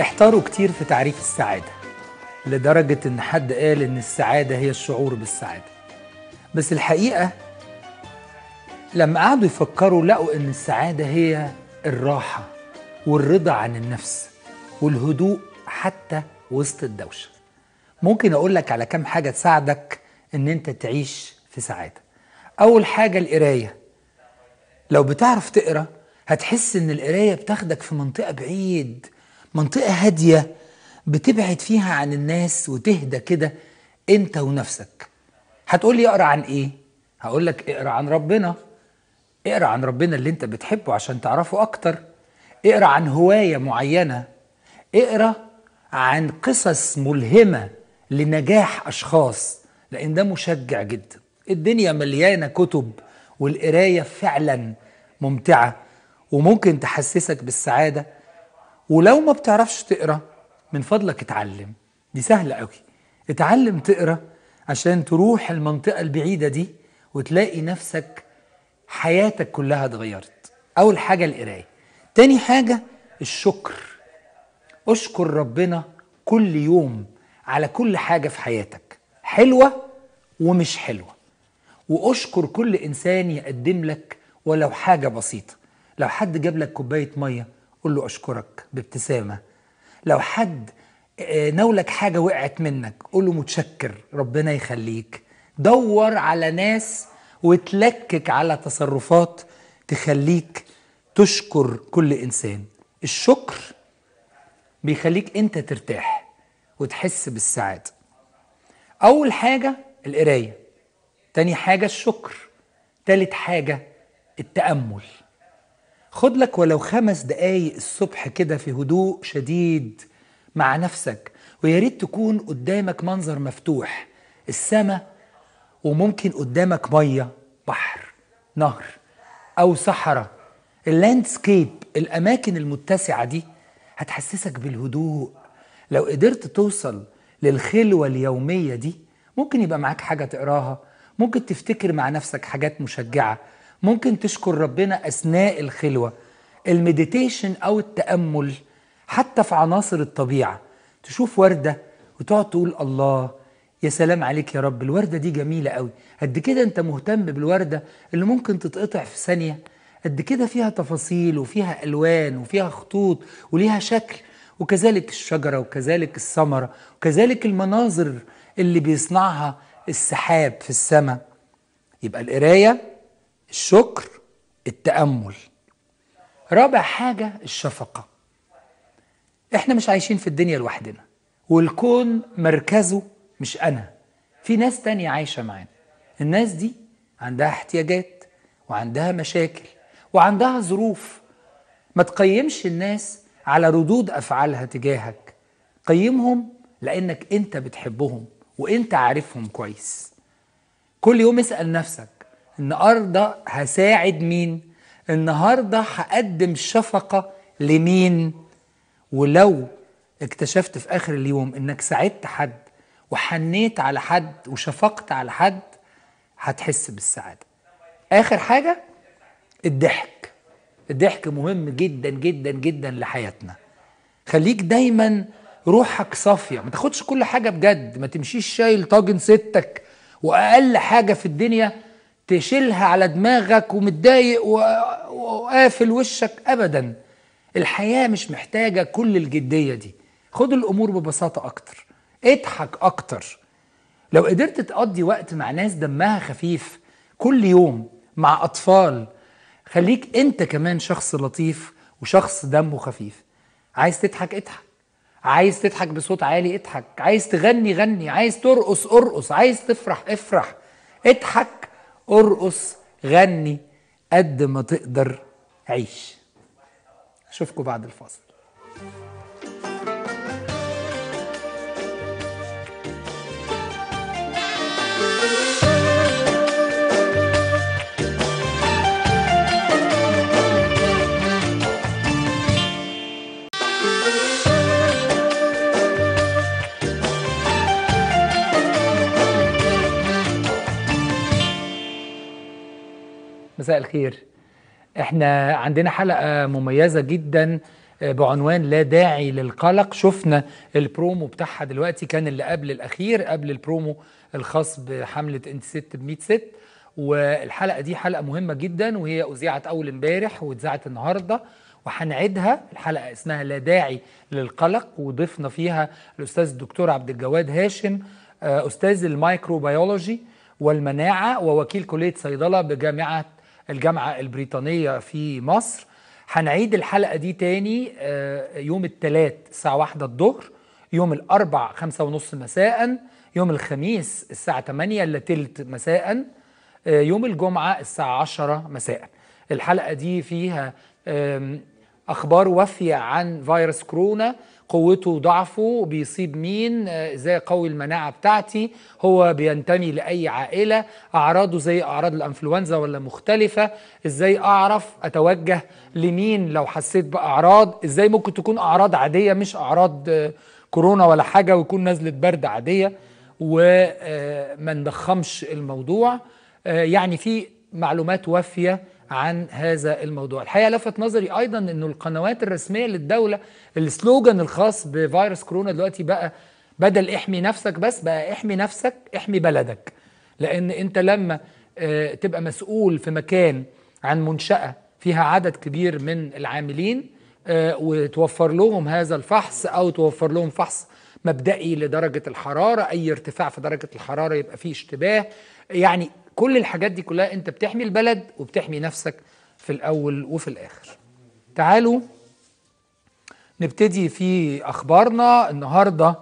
احتاروا كتير في تعريف السعادة، لدرجة إن حد قال إن السعادة هي الشعور بالسعادة. بس الحقيقة لما قعدوا يفكروا لقوا إن السعادة هي الراحة والرضا عن النفس والهدوء حتى وسط الدوشة. ممكن أقولك على كم حاجة تساعدك إن أنت تعيش في سعادة. أول حاجة القراية، لو بتعرف تقرأ هتحس إن القراية بتاخدك في منطقة بعيد، منطقة هادية بتبعد فيها عن الناس وتهدى كده أنت ونفسك. هتقولي أقرأ عن إيه؟ هقولك اقرأ عن ربنا، اقرأ عن ربنا اللي أنت بتحبه عشان تعرفه أكتر، اقرأ عن هواية معينة، اقرأ عن قصص ملهمة لنجاح أشخاص، لأن ده مشجع جدا. الدنيا مليانة كتب والقراية فعلا ممتعة وممكن تحسسك بالسعادة. ولو ما بتعرفش تقرأ من فضلك اتعلم، دي سهلة قوي، اتعلم تقرأ عشان تروح المنطقة البعيدة دي وتلاقي نفسك حياتك كلها اتغيرت. أول حاجة القراية. تاني حاجة الشكر، اشكر ربنا كل يوم على كل حاجة في حياتك حلوة ومش حلوة، واشكر كل إنسان يقدم لك ولو حاجة بسيطة. لو حد جاب لك كوباية مية قول له أشكرك بابتسامة، لو حد ناولك حاجة وقعت منك قول له متشكر ربنا يخليك. دور على ناس وتلكك على تصرفات تخليك تشكر كل إنسان. الشكر بيخليك أنت ترتاح وتحس بالسعادة. أول حاجة القراية، تاني حاجة الشكر، تالت حاجة التأمل. خد لك ولو 5 دقايق الصبح كده في هدوء شديد مع نفسك، ويا ريت تكون قدامك منظر مفتوح، السماء، وممكن قدامك مية، بحر، نهر أو صحراء. اللاندسكيب، الأماكن المتسعة دي هتحسسك بالهدوء. لو قدرت توصل للخلوة اليومية دي ممكن يبقى معاك حاجة تقراها، ممكن تفتكر مع نفسك حاجات مشجعة، ممكن تشكر ربنا أثناء الخلوة. المديتيشن أو التأمل حتى في عناصر الطبيعة، تشوف وردة وتقعد تقول الله، يا سلام عليك يا رب الوردة دي جميلة قوي، قد كده أنت مهتم بالوردة اللي ممكن تتقطع في ثانية، قد كده فيها تفاصيل وفيها ألوان وفيها خطوط وليها شكل، وكذلك الشجرة وكذلك الثمرة وكذلك المناظر اللي بيصنعها السحاب في السماء. يبقى القراية، الشكر، التأمل. رابع حاجة الشفقة. احنا مش عايشين في الدنيا لوحدنا، والكون مركزه مش أنا، في ناس تانية عايشة معانا. الناس دي عندها احتياجات وعندها مشاكل وعندها ظروف. ما تقيمش الناس على ردود أفعالها تجاهك، قيمهم لأنك أنت بتحبهم وأنت عارفهم كويس. كل يوم اسأل نفسك النهارده هساعد مين؟ النهارده هقدم شفقة لمين؟ ولو اكتشفت في آخر اليوم إنك ساعدت حد وحنيت على حد وشفقت على حد هتحس بالسعادة. آخر حاجة الضحك. الضحك مهم جدا جدا جدا لحياتنا. خليك دايما روحك صافية، ما تاخدش كل حاجة بجد، ما تمشيش شايل طاجن ستك وأقل حاجة في الدنيا تشيلها على دماغك ومتضايق وقافل وشك أبدا. الحياة مش محتاجة كل الجدية دي، خد الأمور ببساطة أكتر، اضحك أكتر. لو قدرت تقضي وقت مع ناس دمها خفيف كل يوم، مع أطفال، خليك أنت كمان شخص لطيف وشخص دمه خفيف. عايز تضحك اضحك، عايز تضحك بصوت عالي اضحك، عايز تغني غني، عايز ترقص ارقص، عايز تفرح افرح، اضحك ارقص غني قد ما تقدر عيش. اشوفكم بعد الفاصل. مساء الخير. احنا عندنا حلقة مميزة جدا بعنوان لا داعي للقلق. شفنا البرومو بتاعها دلوقتي، كان اللي قبل الأخير قبل البرومو الخاص بحملة انت ست ب 100 ست. والحلقة دي حلقة مهمة جدا، وهي أذيعت أول امبارح واتذاعت النهاردة وهنعيدها. الحلقة اسمها لا داعي للقلق، وضفنا فيها الأستاذ الدكتور عبد الجواد هاشم، أستاذ الميكروبيولوجي والمناعة ووكيل كلية صيدلة بجامعة الجامعة البريطانية في مصر. هنعيد الحلقة دي تاني يوم الثلاث الساعة 1 الظهر، يوم الأربع 5:30 مساء، يوم الخميس الساعة 8:15 مساء، يوم الجمعة الساعة 10 مساء. الحلقة دي فيها أخبار وافية عن فيروس كورونا، قوته وضعفه، بيصيب مين، ازاي قوي المناعة بتاعتي، هو بينتمي لأي عائلة، أعراضه زي أعراض الأنفلونزا ولا مختلفة، ازاي أعرف أتوجه لمين لو حسيت بأعراض، ازاي ممكن تكون أعراض عادية مش أعراض كورونا ولا حاجة ويكون نزلة برد عادية، وما نضخمش الموضوع. يعني في معلومات وافية عن هذا الموضوع. الحقيقة لفت نظري أيضا أنه القنوات الرسمية للدولة، السلوجان الخاص بفيروس كورونا دلوقتي بقى بدل احمي نفسك بس، بقى احمي نفسك احمي بلدك. لأن أنت لما تبقى مسؤول في مكان عن منشأة فيها عدد كبير من العاملين وتوفر لهم هذا الفحص، أو توفر لهم فحص مبدئي لدرجة الحرارة، أي ارتفاع في درجة الحرارة يبقى فيه اشتباه، يعني كل الحاجات دي كلها انت بتحمي البلد وبتحمي نفسك في الاول وفي الاخر. تعالوا نبتدي في اخبارنا النهارده.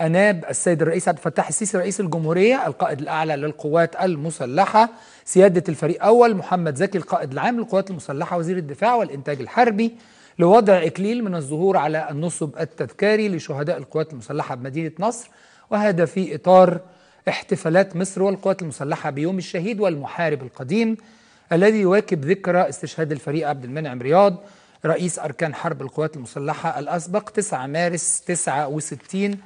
اناب السيد الرئيس عبد الفتاح السيسي رئيس الجمهوريه القائد الاعلى للقوات المسلحه، سياده الفريق اول محمد زكي القائد العام للقوات المسلحه وزير الدفاع والانتاج الحربي، لوضع اكليل من الزهور على النصب التذكاري لشهداء القوات المسلحه بمدينه نصر، وهذا في اطار احتفالات مصر والقوات المسلحة بيوم الشهيد والمحارب القديم الذي يواكب ذكرى استشهاد الفريق عبد المنعم رياض رئيس أركان حرب القوات المسلحة الأسبق 9 مارس 69.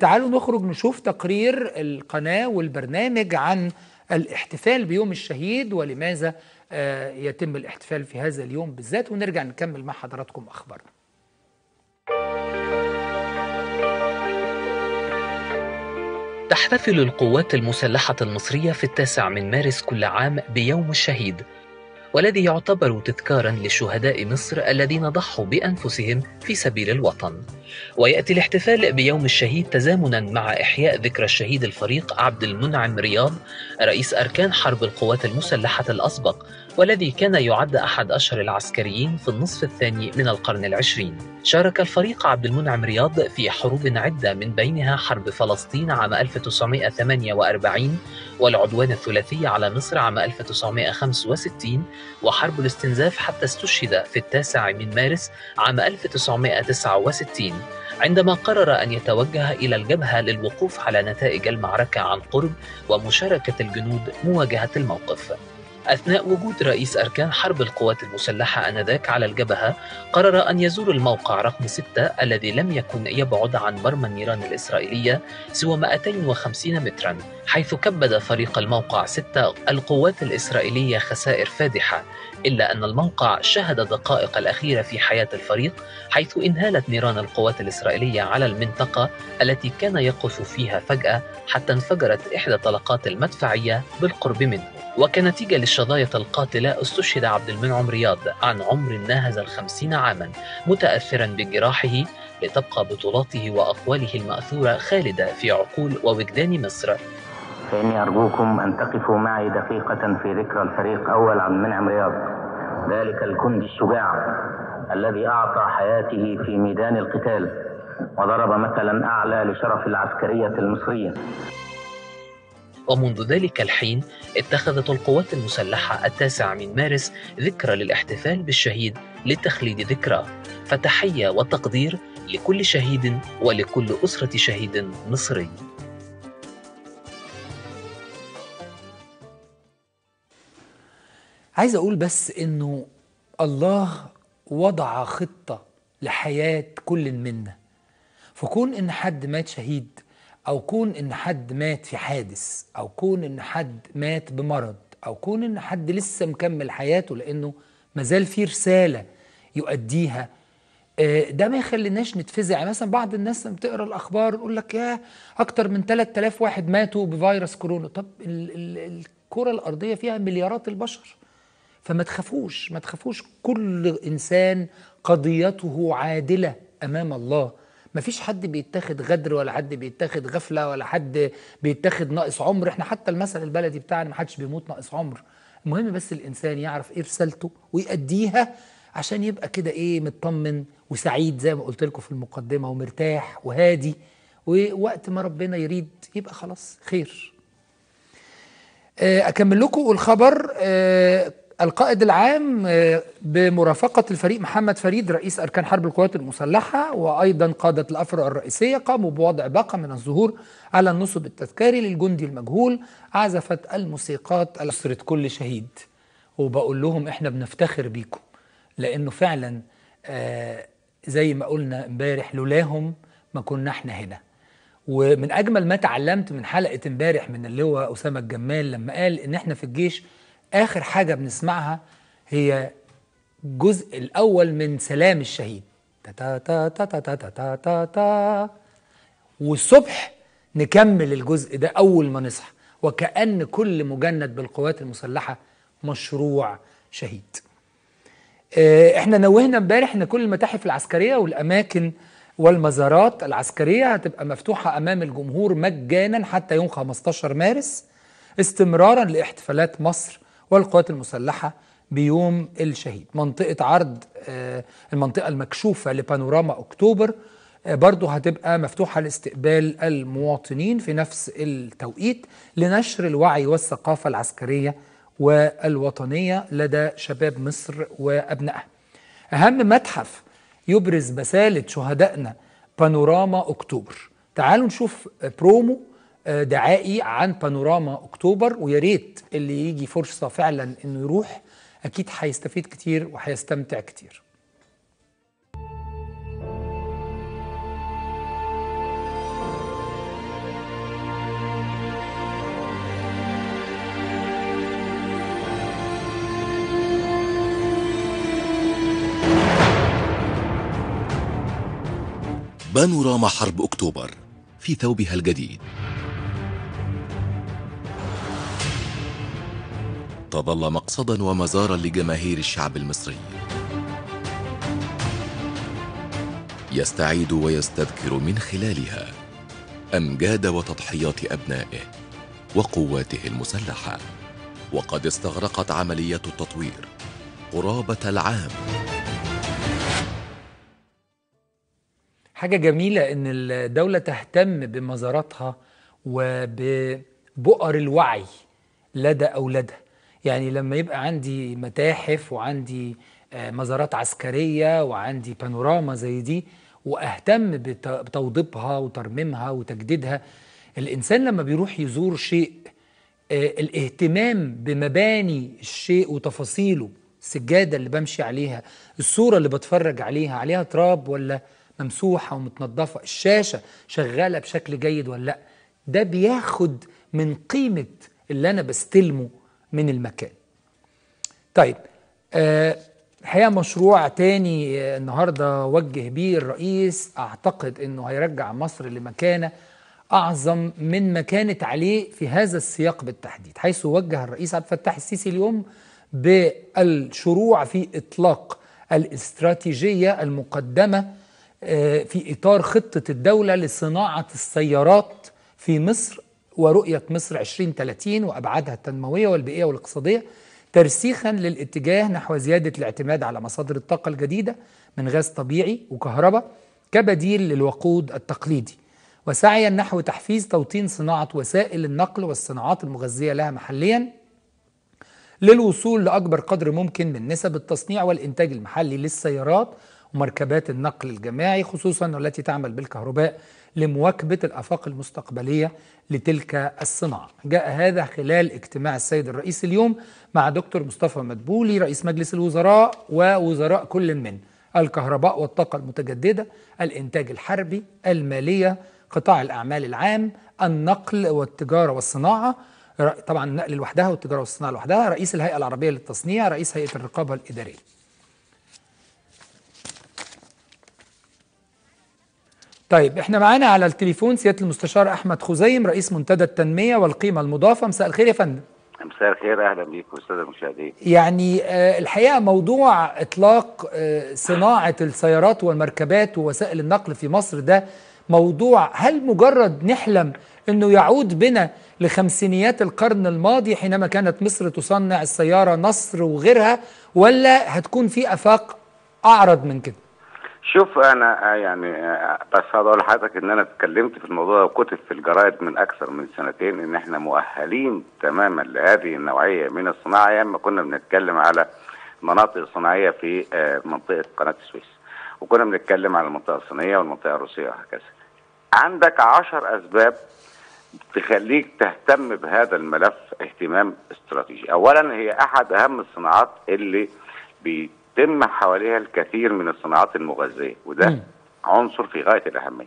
تعالوا نخرج نشوف تقرير القناة والبرنامج عن الاحتفال بيوم الشهيد ولماذا يتم الاحتفال في هذا اليوم بالذات، ونرجع نكمل مع حضراتكم أخبارنا. تحتفل القوات المسلحة المصرية في 9 من مارس كل عام بيوم الشهيد، والذي يعتبر تذكارا لشهداء مصر الذين ضحوا بأنفسهم في سبيل الوطن. ويأتي الاحتفال بيوم الشهيد تزامنا مع إحياء ذكرى الشهيد الفريق عبد المنعم رياض رئيس أركان حرب القوات المسلحة الأسبق، والذي كان يعد أحد أشهر العسكريين في النصف الثاني من القرن العشرين. شارك الفريق عبد المنعم رياض في حروب عدة من بينها حرب فلسطين عام 1948 والعدوان الثلاثي على مصر عام 1965 وحرب الاستنزاف، حتى استشهد في 9 من مارس عام 1969 عندما قرر أن يتوجه إلى الجبهة للوقوف على نتائج المعركة عن قرب ومشاركة الجنود مواجهة الموقف. أثناء وجود رئيس أركان حرب القوات المسلحة آنذاك على الجبهة، قرر أن يزور الموقع رقم 6 الذي لم يكن يبعد عن مرمى النيران الإسرائيلية سوى 250 مترا، حيث كبد فريق الموقع 6 القوات الإسرائيلية خسائر فادحة، إلا أن الموقع شهد الدقائق الأخيرة في حياة الفريق، حيث انهالت نيران القوات الإسرائيلية على المنطقة التي كان يقف فيها فجأة، حتى انفجرت إحدى طلقات المدفعية بالقرب منه. وكنتيجة للشظايا القاتلة استشهد عبد المنعم رياض عن عمر ناهز 50 عاما متأثرا بجراحه، لتبقى بطولاته وأقواله المأثورة خالدة في عقول ووجدان مصر. فإني أرجوكم أن تقفوا معي دقيقة في ذكرى الفريق أول عبد المنعم رياض، ذلك الجندي الشجاع الذي أعطى حياته في ميدان القتال وضرب مثلا أعلى لشرف العسكرية المصرية. ومنذ ذلك الحين اتخذت القوات المسلحة 9 من مارس ذكرى للاحتفال بالشهيد لتخليد ذكراه، فتحية وتقدير لكل شهيد ولكل أسرة شهيد مصري. عايز أقول بس إنه الله وضع خطة لحياة كل منا، فكون إن حد مات شهيد، أو كون إن حد مات في حادث، أو كون إن حد مات بمرض، أو كون إن حد لسه مكمل حياته لأنه مازال فيه رسالة يؤديها. ده ما يخليناش نتفزع. مثلا بعض الناس لما بتقرا الاخبار يقول لك يا اكتر من 3000 واحد ماتوا بفيروس كورونا. طب الكره الارضيه فيها مليارات البشر، فما تخافوش، ما تخافوش. كل انسان قضيته عادله امام الله. ما فيش حد بيتاخد غدر، ولا حد بيتاخد غفله، ولا حد بيتاخد ناقص عمر. احنا حتى المثل البلدي بتاعنا ما حدش بيموت ناقص عمر. المهم بس الانسان يعرف ايه رسالته ويأديها عشان يبقى كده ايه مطمن وسعيد زي ما قلت لكم في المقدمه، ومرتاح وهادي، ووقت ما ربنا يريد يبقى خلاص خير. اكمل لكم الخبر. القائد العام بمرافقه الفريق محمد فريد رئيس اركان حرب القوات المسلحه وايضا قاده الافرع الرئيسيه قاموا بوضع باقه من الزهور على النصب التذكاري للجندي المجهول. عزفت الموسيقات لأسرة كل شهيد. وبقول لهم احنا بنفتخر بيكم، لانه فعلا زي ما قلنا امبارح لولاهم ما كنا احنا هنا. ومن اجمل ما تعلمت من حلقه امبارح من اللواء اسامه الجمال لما قال ان احنا في الجيش اخر حاجه بنسمعها هي الجزء الاول من سلام الشهيد، تا تا تا تا تا تا تا تا، والصبح نكمل الجزء ده اول ما نصحى، وكأن كل مجند بالقوات المسلحه مشروع شهيد. احنا نوهنا امبارح ان كل المتاحف العسكريه والاماكن والمزارات العسكريه هتبقى مفتوحه امام الجمهور مجانا حتى يوم 15 مارس استمرارا لاحتفالات مصر والقوات المسلحه بيوم الشهيد. منطقه عرض المنطقه المكشوفه لبانوراما اكتوبر برضه هتبقى مفتوحه لاستقبال المواطنين في نفس التوقيت لنشر الوعي والثقافه العسكريه والوطنية لدى شباب مصر وأبنائها. أهم متحف يبرز بسالة شهدائنا بانوراما أكتوبر. تعالوا نشوف برومو دعائي عن بانوراما أكتوبر، وياريت اللي يجي فرصة فعلا إنه يروح، أكيد هيستفيد كتير وهيستمتع كتير. بانوراما حرب أكتوبر في ثوبها الجديد تظل مقصدا ومزارا لجماهير الشعب المصري، يستعيد ويستذكر من خلالها أمجاد وتضحيات أبنائه وقواته المسلحة. وقد استغرقت عملية التطوير قرابة العام. حاجة جميلة إن الدولة تهتم بمزاراتها وببؤر الوعي لدى أولادها. يعني لما يبقى عندي متاحف وعندي مزارات عسكرية وعندي بانوراما زي دي وأهتم بتوضيبها وترميمها وتجديدها، الإنسان لما بيروح يزور شيء الاهتمام بمباني الشيء وتفاصيله، السجادة اللي بمشي عليها، الصورة اللي بتفرج عليها، عليها تراب ولا ممسوحة ومتنظفة، الشاشة شغالة بشكل جيد ولا لأ، ده بياخد من قيمة اللي أنا بستلمه من المكان. طيب الحقيقة مشروع تاني النهاردة وجه بيه الرئيس، أعتقد أنه هيرجع مصر لمكانة أعظم من ما كانت عليه في هذا السياق بالتحديد، حيث وجه الرئيس عبد الفتاح السيسي اليوم بالشروع في إطلاق الاستراتيجية المقدمة في إطار خطة الدولة لصناعة السيارات في مصر ورؤية مصر 2030 وأبعادها التنموية والبيئية والاقتصادية، ترسيخا للاتجاه نحو زيادة الاعتماد على مصادر الطاقة الجديدة من غاز طبيعي وكهرباء كبديل للوقود التقليدي، وسعيا نحو تحفيز توطين صناعة وسائل النقل والصناعات المغذية لها محليا للوصول لأكبر قدر ممكن من نسب التصنيع والإنتاج المحلي للسيارات ومركبات النقل الجماعي، خصوصا والتي تعمل بالكهرباء، لمواكبة الآفاق المستقبلية لتلك الصناعة. جاء هذا خلال اجتماع السيد الرئيس اليوم مع دكتور مصطفى مدبولي رئيس مجلس الوزراء ووزراء كل من الكهرباء والطاقة المتجددة، الإنتاج الحربي، المالية، قطاع الأعمال العام، النقل والتجارة والصناعة، طبعا النقل لوحدها والتجارة والصناعة لوحدها، رئيس الهيئة العربية للتصنيع، رئيس هيئة الرقابة الإدارية. طيب احنا معانا على التليفون سيادة المستشار أحمد خزيم رئيس منتدى التنمية والقيمة المضافة. مساء الخير يا فندم. مساء الخير، أهلا بيكم أستاذ المشاهدين. يعني الحقيقة موضوع إطلاق صناعة السيارات والمركبات ووسائل النقل في مصر ده موضوع، هل مجرد نحلم أنه يعود بنا لخمسينيات القرن الماضي حينما كانت مصر تصنع السيارة نصر وغيرها، ولا هتكون في آفاق أعرض من كده؟ شوف أنا يعني بس هقول لحضرتك إن أنا اتكلمت في الموضوع وكتب في الجرائد من أكثر من سنتين إن إحنا مؤهلين تماما لهذه النوعية من الصناعة، يعني ما كنا بنتكلم على مناطق صناعية في منطقة قناة السويس، وكنا بنتكلم على المنطقة الصينية والمنطقة الروسية وهكذا. عندك 10 أسباب تخليك تهتم بهذا الملف اهتمام استراتيجي. أولا هي أحد أهم الصناعات اللي بيتم حواليها الكثير من الصناعات المغذية، وده عنصر في غاية الأهمية.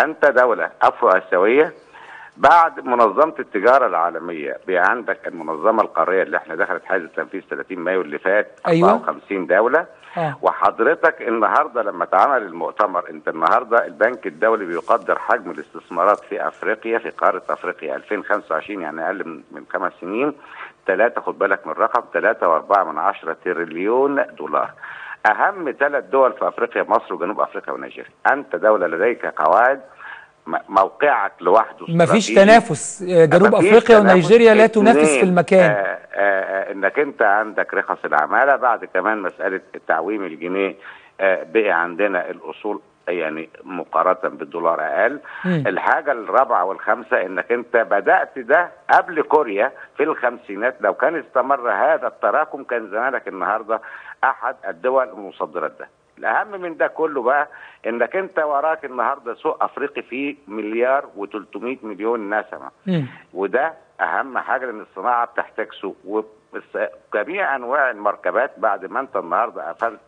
2، أنت دولة أفرو آسيوية بعد منظمة التجارة العالمية، بقى عندك المنظمة القارية اللي احنا دخلت حيز التنفيذ 30 مايو اللي فات، 54 دولة. وحضرتك النهارده لما اتعمل المؤتمر، انت النهارده البنك الدولي بيقدر حجم الاستثمارات في افريقيا، في قاره افريقيا 2025، يعني اقل من 5 سنين، 3، خد بالك من الرقم، 3.4 تريليون دولار. اهم 3 دول في افريقيا مصر وجنوب افريقيا ونيجيريا. انت دوله لديك قواعد، موقعك لوحده مفيش تنافس. جنوب افريقيا ونيجيريا لا تنافس في المكان. انك انت عندك رخص العماله، بعد كمان مساله تعويم الجنيه، بقي عندنا الاصول يعني مقارنه بالدولار اقل. الحاجه الرابعه والخامسه انك انت بدات ده قبل كوريا في الخمسينات، لو كان استمر هذا التراكم كان زمانك النهارده احد الدول المصدرات ده. الأهم من ده كله بقى إنك أنت وراك النهارده سوق أفريقي فيه 1,300,000,000 نسمة، وده أهم حاجة لأن الصناعة بتحتاج سوق. وجميع أنواع المركبات بعد ما أنت النهارده قفلت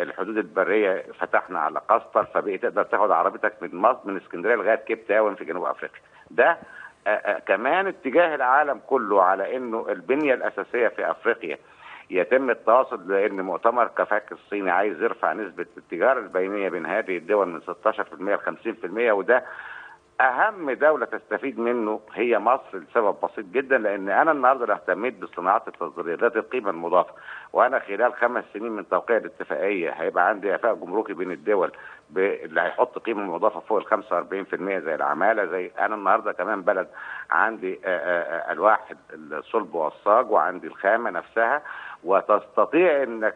الحدود البرية، فتحنا على قسطر، فبقيت تقدر تاخد عربيتك من مصر من اسكندرية لغاية كيب تاون في جنوب أفريقيا. ده كمان اتجاه العالم كله على إنه البنية الأساسية في أفريقيا يتم التواصل، لان مؤتمر كفاك الصيني عايز يرفع نسبه التجاره البينيه بين هذه الدول من 16% ل 50%، وده اهم دوله تستفيد منه هي مصر لسبب بسيط جدا، لان انا النهارده اللي اهتميت بالصناعات التصديريه ذات القيمه المضافه، وانا خلال 5 سنين من توقيع الاتفاقيه هيبقى عندي اتفاق جمركي بين الدول اللي هيحط قيمه مضافه فوق ال 45% زي العماله، زي انا النهارده كمان بلد عندي الواح الصلب والصاج، وعندي الخامه نفسها، وتستطيع انك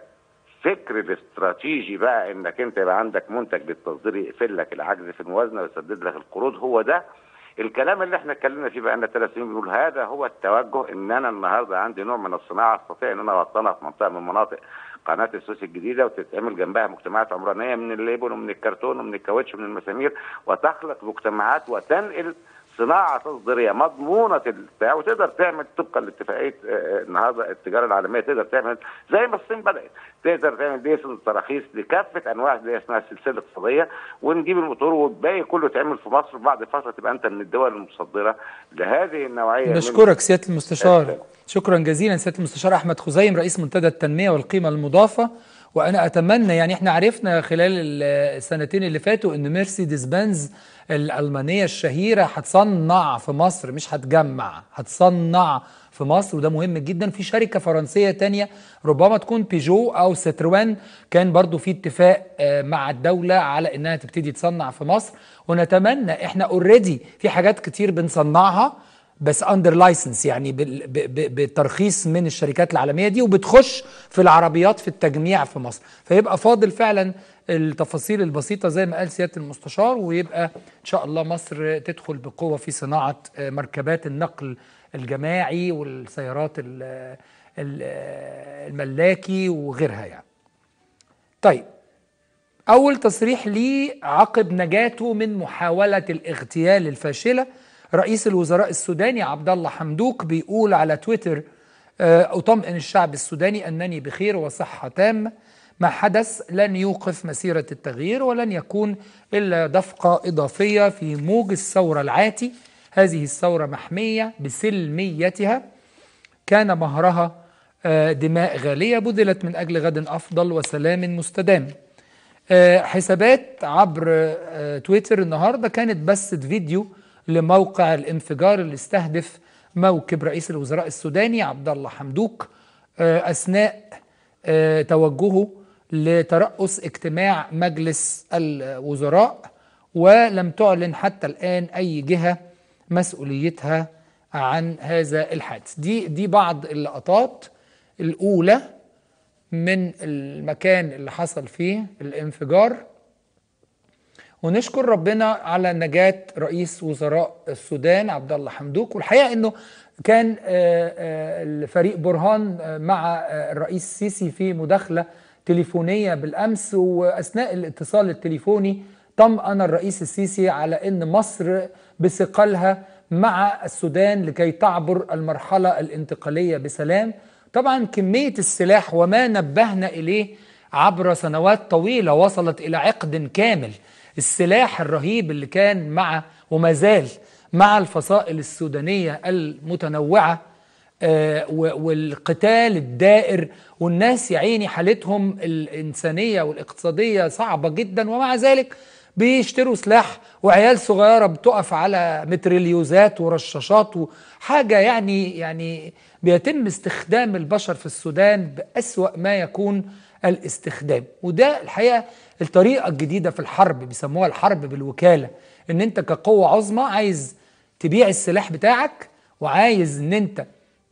فكر الاستراتيجي بقى انك انت يبقى عندك منتج للتصدير يقفل لك العجز في الموازنه ويسدد لك القروض. هو ده الكلام اللي احنا اتكلمنا فيه بقى لنا 3 سنين، بنقول هذا هو التوجه، ان انا النهارده عندي نوع من الصناعه استطيع ان انا اوطنها في منطقه من مناطق قناه السويس الجديده، وتتعمل جنبها مجتمعات عمرانيه من الليبون ومن الكرتون ومن الكاوتش ومن المسامير، وتخلق مجتمعات وتنقل صناعه تصديريه مضمونه البيع، وتقدر تعمل طبقا لاتفاقيه النهارده التجاره العالميه، تقدر تعمل زي ما الصين بدات، تقدر تعمل ديسل تراخيص لكافه انواع اللي اسمها السلسله الاقتصاديه، ونجيب الموتور والباقي كله يتعمل في مصر، وبعد فتره تبقى انت من الدول المصدره لهذه النوعيه. بشكرك سياده المستشار، شكرا جزيلا سياده المستشار احمد خزيم رئيس منتدى التنميه والقيمه المضافه. وانا اتمنى، يعني احنا عرفنا خلال السنتين اللي فاتوا ان مرسيدس بنز الالمانيه الشهيره هتصنع في مصر، مش هتجمع، هتصنع في مصر، وده مهم جدا. في شركه فرنسيه تانية ربما تكون بيجو او ستروان، كان برضو في اتفاق مع الدوله على انها تبتدي تصنع في مصر. ونتمنى، احنا اوريدي في حاجات كتير بنصنعها بس اندر لايسنس، يعني بالترخيص من الشركات العالميه دي، وبتخش في العربيات في التجميع في مصر، فيبقى فاضل فعلا التفاصيل البسيطه زي ما قال سياده المستشار، ويبقى ان شاء الله مصر تدخل بقوه في صناعه مركبات النقل الجماعي والسيارات الملاكي وغيرها يعني. طيب، اول تصريح لي عقب نجاته من محاوله الاغتيال الفاشله، رئيس الوزراء السوداني عبد الله حمدوك بيقول على تويتر: أطمئن الشعب السوداني أنني بخير وصحة تامة، ما حدث لن يوقف مسيرة التغيير ولن يكون إلا دفقة إضافية في موج الثورة العاتي، هذه الثورة محمية بسلميتها، كان مهرها دماء غالية بذلت من أجل غد أفضل وسلام مستدام. حسابات عبر تويتر النهارده كانت بثت فيديو لموقع الانفجار اللي استهدف موكب رئيس الوزراء السوداني عبد الله حمدوك أثناء توجهه لترأس اجتماع مجلس الوزراء، ولم تعلن حتى الآن أي جهة مسؤوليتها عن هذا الحادث. دي بعض اللقطات الأولى من المكان اللي حصل فيه الانفجار، ونشكر ربنا على نجاة رئيس وزراء السودان عبد الله حمدوك. والحقيقة انه كان الفريق برهان مع الرئيس السيسي في مداخلة تليفونية بالأمس، وأثناء الاتصال التليفوني طمأن الرئيس السيسي على ان مصر بثقلها مع السودان لكي تعبر المرحلة الانتقالية بسلام. طبعا كمية السلاح وما نبهنا إليه عبر سنوات طويلة وصلت إلى عقد كامل، السلاح الرهيب اللي كان مع وما زال مع الفصائل السودانية المتنوعة والقتال الدائر، والناس يعيني حالتهم الإنسانية والاقتصادية صعبة جدا، ومع ذلك بيشتروا سلاح، وعيال صغيرة بتقف على متريليوزات ورشاشات وحاجة يعني بيتم استخدام البشر في السودان بأسوأ ما يكون الاستخدام. وده الحقيقة الطريقة الجديدة في الحرب، بيسموها الحرب بالوكالة، ان انت كقوة عظمى عايز تبيع السلاح بتاعك، وعايز ان انت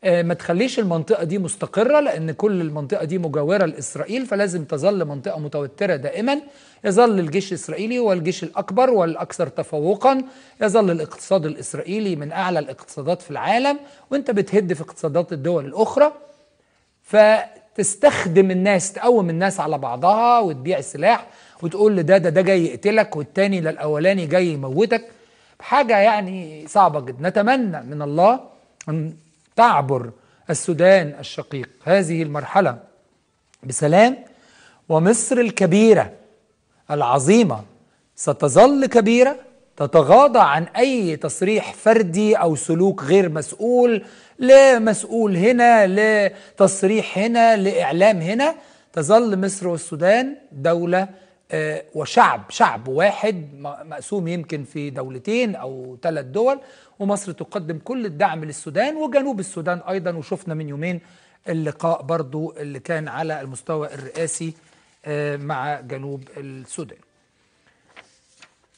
ما تخليش المنطقة دي مستقرة، لأن كل المنطقة دي مجاورة لإسرائيل، فلازم تظل منطقة متوترة دائما. يظل الجيش الإسرائيلي هو الجيش الأكبر والأكثر تفوقا، يظل الاقتصاد الإسرائيلي من أعلى الاقتصادات في العالم، وانت بتهد في اقتصادات الدول الأخرى، فتستخدم الناس، تقوم الناس على بعضها وتبيع السلاح وتقول لده ده جاي يقتلك، والتاني للأولاني جاي يموتك، بحاجة يعني صعبة جدا. نتمنى من الله أن تعبر السودان الشقيق هذه المرحلة بسلام، ومصر الكبيرة العظيمة ستظل كبيرة، تتغاضى عن أي تصريح فردي أو سلوك غير مسؤول، لمسؤول هنا لتصريح هنا لإعلام هنا. تظل مصر والسودان دولة وشعب واحد مقسوم يمكن في دولتين أو 3 دول، ومصر تقدم كل الدعم للسودان وجنوب السودان أيضا. وشفنا من يومين اللقاء برضو اللي كان على المستوى الرئاسي مع جنوب السودان.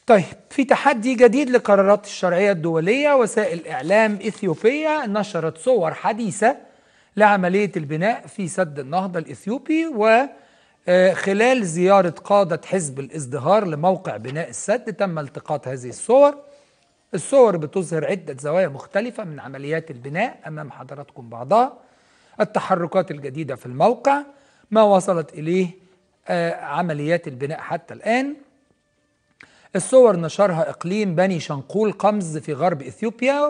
طيب، في تحدي جديد لقرارات الشرعية الدولية. وسائل إعلام إثيوبية نشرت صور حديثة لعملية البناء في سد النهضة الإثيوبي، وخلال زيارة قادة حزب الازدهار لموقع بناء السد تم التقاط هذه الصور بتظهر عدة زوايا مختلفة من عمليات البناء. أمام حضراتكم بعضها: التحركات الجديدة في الموقع، ما وصلت إليه عمليات البناء حتى الآن. الصور نشرها إقليم بني شنقول قمز في غرب إثيوبيا،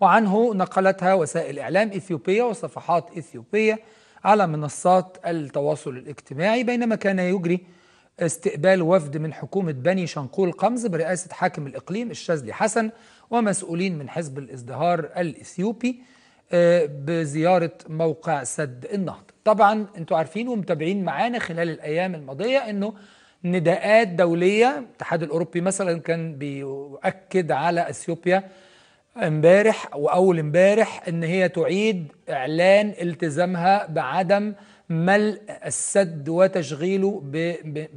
وعنه نقلتها وسائل إعلام إثيوبية وصفحات إثيوبية على منصات التواصل الاجتماعي، بينما كان يجري استقبال وفد من حكومة بني شنقول قمز برئاسة حاكم الإقليم الشاذلي حسن ومسؤولين من حزب الازدهار الإثيوبي بزيارة موقع سد النهضة. طبعا انتوا عارفين ومتابعين معانا خلال الأيام الماضية انه نداءات دولية، الاتحاد الأوروبي مثلا كان بيؤكد على أثيوبيا امبارح وأول امبارح ان هي تعيد إعلان التزامها بعدم ملء السد وتشغيله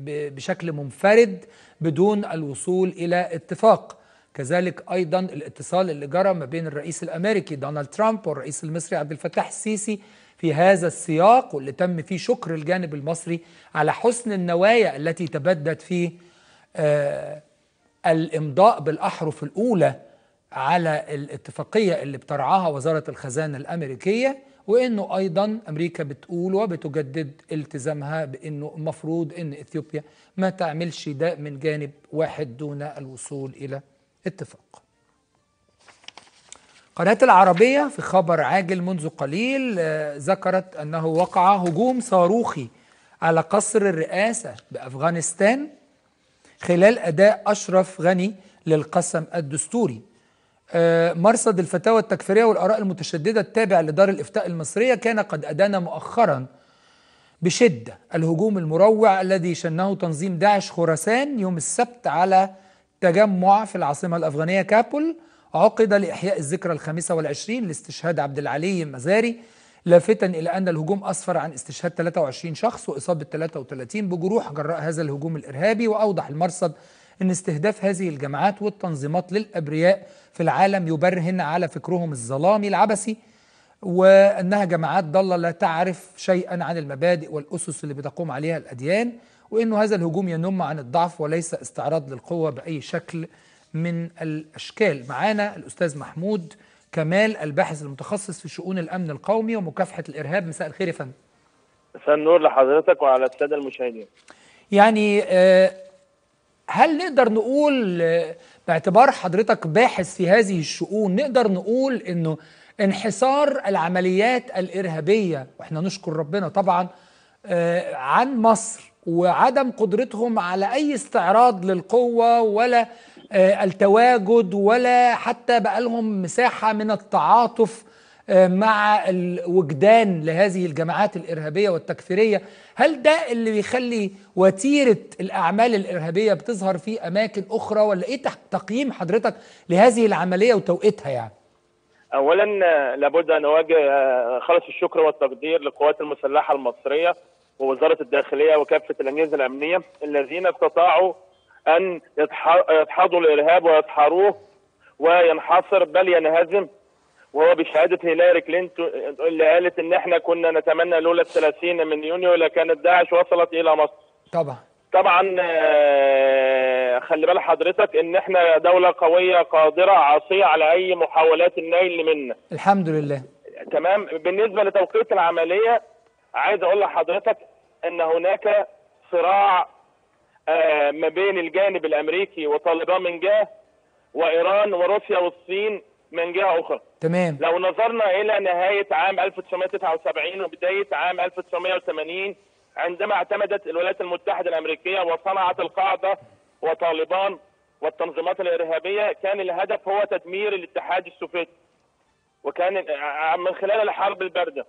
بشكل منفرد بدون الوصول إلى اتفاق. كذلك أيضا الاتصال اللي جرى ما بين الرئيس الأمريكي دونالد ترامب والرئيس المصري عبد الفتاح السيسي في هذا السياق، واللي تم فيه شكر الجانب المصري على حسن النوايا التي تبدت فيه الإمضاء بالأحرف الأولى على الاتفاقية اللي بترعاها وزارة الخزانة الأمريكية، وانه ايضا امريكا بتقول وبتجدد التزامها بانه المفروض ان اثيوبيا ما تعملش ده من جانب واحد دون الوصول الى اتفاق. قناة العربية في خبر عاجل منذ قليل ذكرت انه وقع هجوم صاروخي على قصر الرئاسة بافغانستان خلال اداء اشرف غني للقسم الدستوري. مرصد الفتاوى التكفيرية والآراء المتشددة التابع لدار الإفتاء المصرية كان قد أدان مؤخرا بشدة الهجوم المروع الذي شنه تنظيم داعش خراسان يوم السبت على تجمع في العاصمة الأفغانية كابول، عقد لإحياء الذكرى ال25 لاستشهاد عبد العلي المزاري، لافتا إلى أن الهجوم أسفر عن استشهاد 23 شخص وإصابة 33 بجروح جراء هذا الهجوم الإرهابي. وأوضح المرصد أن استهداف هذه الجماعات والتنظيمات للأبرياء في العالم يبرهن على فكرهم الظلامي العبثي، وأنها جماعات ضالة لا تعرف شيئا عن المبادئ والأسس اللي بتقوم عليها الأديان، وأنه هذا الهجوم ينم عن الضعف وليس استعراض للقوة بأي شكل من الأشكال. معانا الأستاذ محمود كمال الباحث المتخصص في شؤون الأمن القومي ومكافحة الإرهاب. مساء الخير يا فندم. مساء النور لحضرتك وعلى السادة المشاهدين. يعني هل نقدر نقول باعتبار حضرتك باحث في هذه الشؤون، نقدر نقول إنه انحصار العمليات الإرهابية، وإحنا نشكر ربنا طبعا، عن مصر وعدم قدرتهم على أي استعراض للقوة ولا التواجد ولا حتى بقى لهم مساحة من التعاطف مع الوجدان لهذه الجماعات الإرهابية والتكفيرية، هل ده اللي بيخلي وتيرة الأعمال الإرهابية بتظهر في أماكن أخرى، ولا إيه تقييم حضرتك لهذه العملية وتوقيتها؟ يعني أولا لابد أن أوجه خالص الشكر والتقدير للقوات المسلحة المصرية ووزارة الداخلية وكافة الأجهزة الأمنية الذين استطاعوا أن يدحضوا الإرهاب ويدحروه وينحصر بل ينهزم، وهو بشهادة هيلاري كلينتون اللي قالت إن إحنا كنا نتمنى لولا 30 من يونيو لكانت داعش وصلت إلى مصر. طبعا خلي بال حضرتك إن إحنا دولة قوية قادرة عاصية على أي محاولات النيل منا. الحمد لله. تمام. بالنسبة لتوقيت العملية عايز أقول لحضرتك إن هناك صراع ما بين الجانب الامريكي وطالبان من جهه، وايران وروسيا والصين من جهه اخرى. تمام. لو نظرنا الى نهايه عام 1979 وبدايه عام 1980 عندما اعتمدت الولايات المتحده الامريكيه وصنعت القاعده وطالبان والتنظيمات الارهابيه، كان الهدف هو تدمير الاتحاد السوفيتي، وكان من خلال الحرب البارده.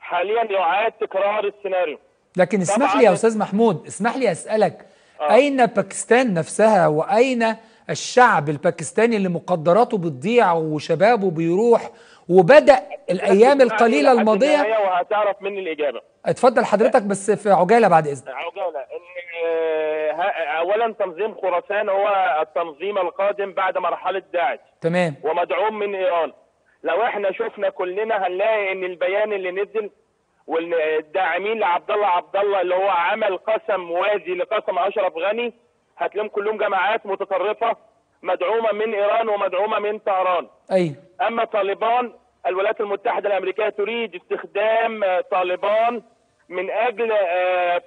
حاليا يعاد تكرار السيناريو. لكن اسمح لي يا استاذ محمود، اسمح لي اسالك، أين باكستان نفسها وأين الشعب الباكستاني اللي مقدراته بتضيع وشبابه بيروح وبدأ الأيام القليلة الماضية؟ وهتعرف مني الإجابة. اتفضل حضرتك بس في عجالة بعد إذنك. عجالة. أولا تنظيم خراسان هو التنظيم القادم بعد مرحلة داعش. تمام. ومدعوم من إيران. لو احنا شفنا كلنا هنلاقي إن البيان اللي نزل والداعمين لعبد الله اللي هو عمل قسم موازي لقسم أشرف غني، هتلاقيهم كلهم جماعات متطرفة مدعومة من إيران ومدعومة من طهران. أيوه. أما طالبان، الولايات المتحدة الأمريكية تريد استخدام طالبان من أجل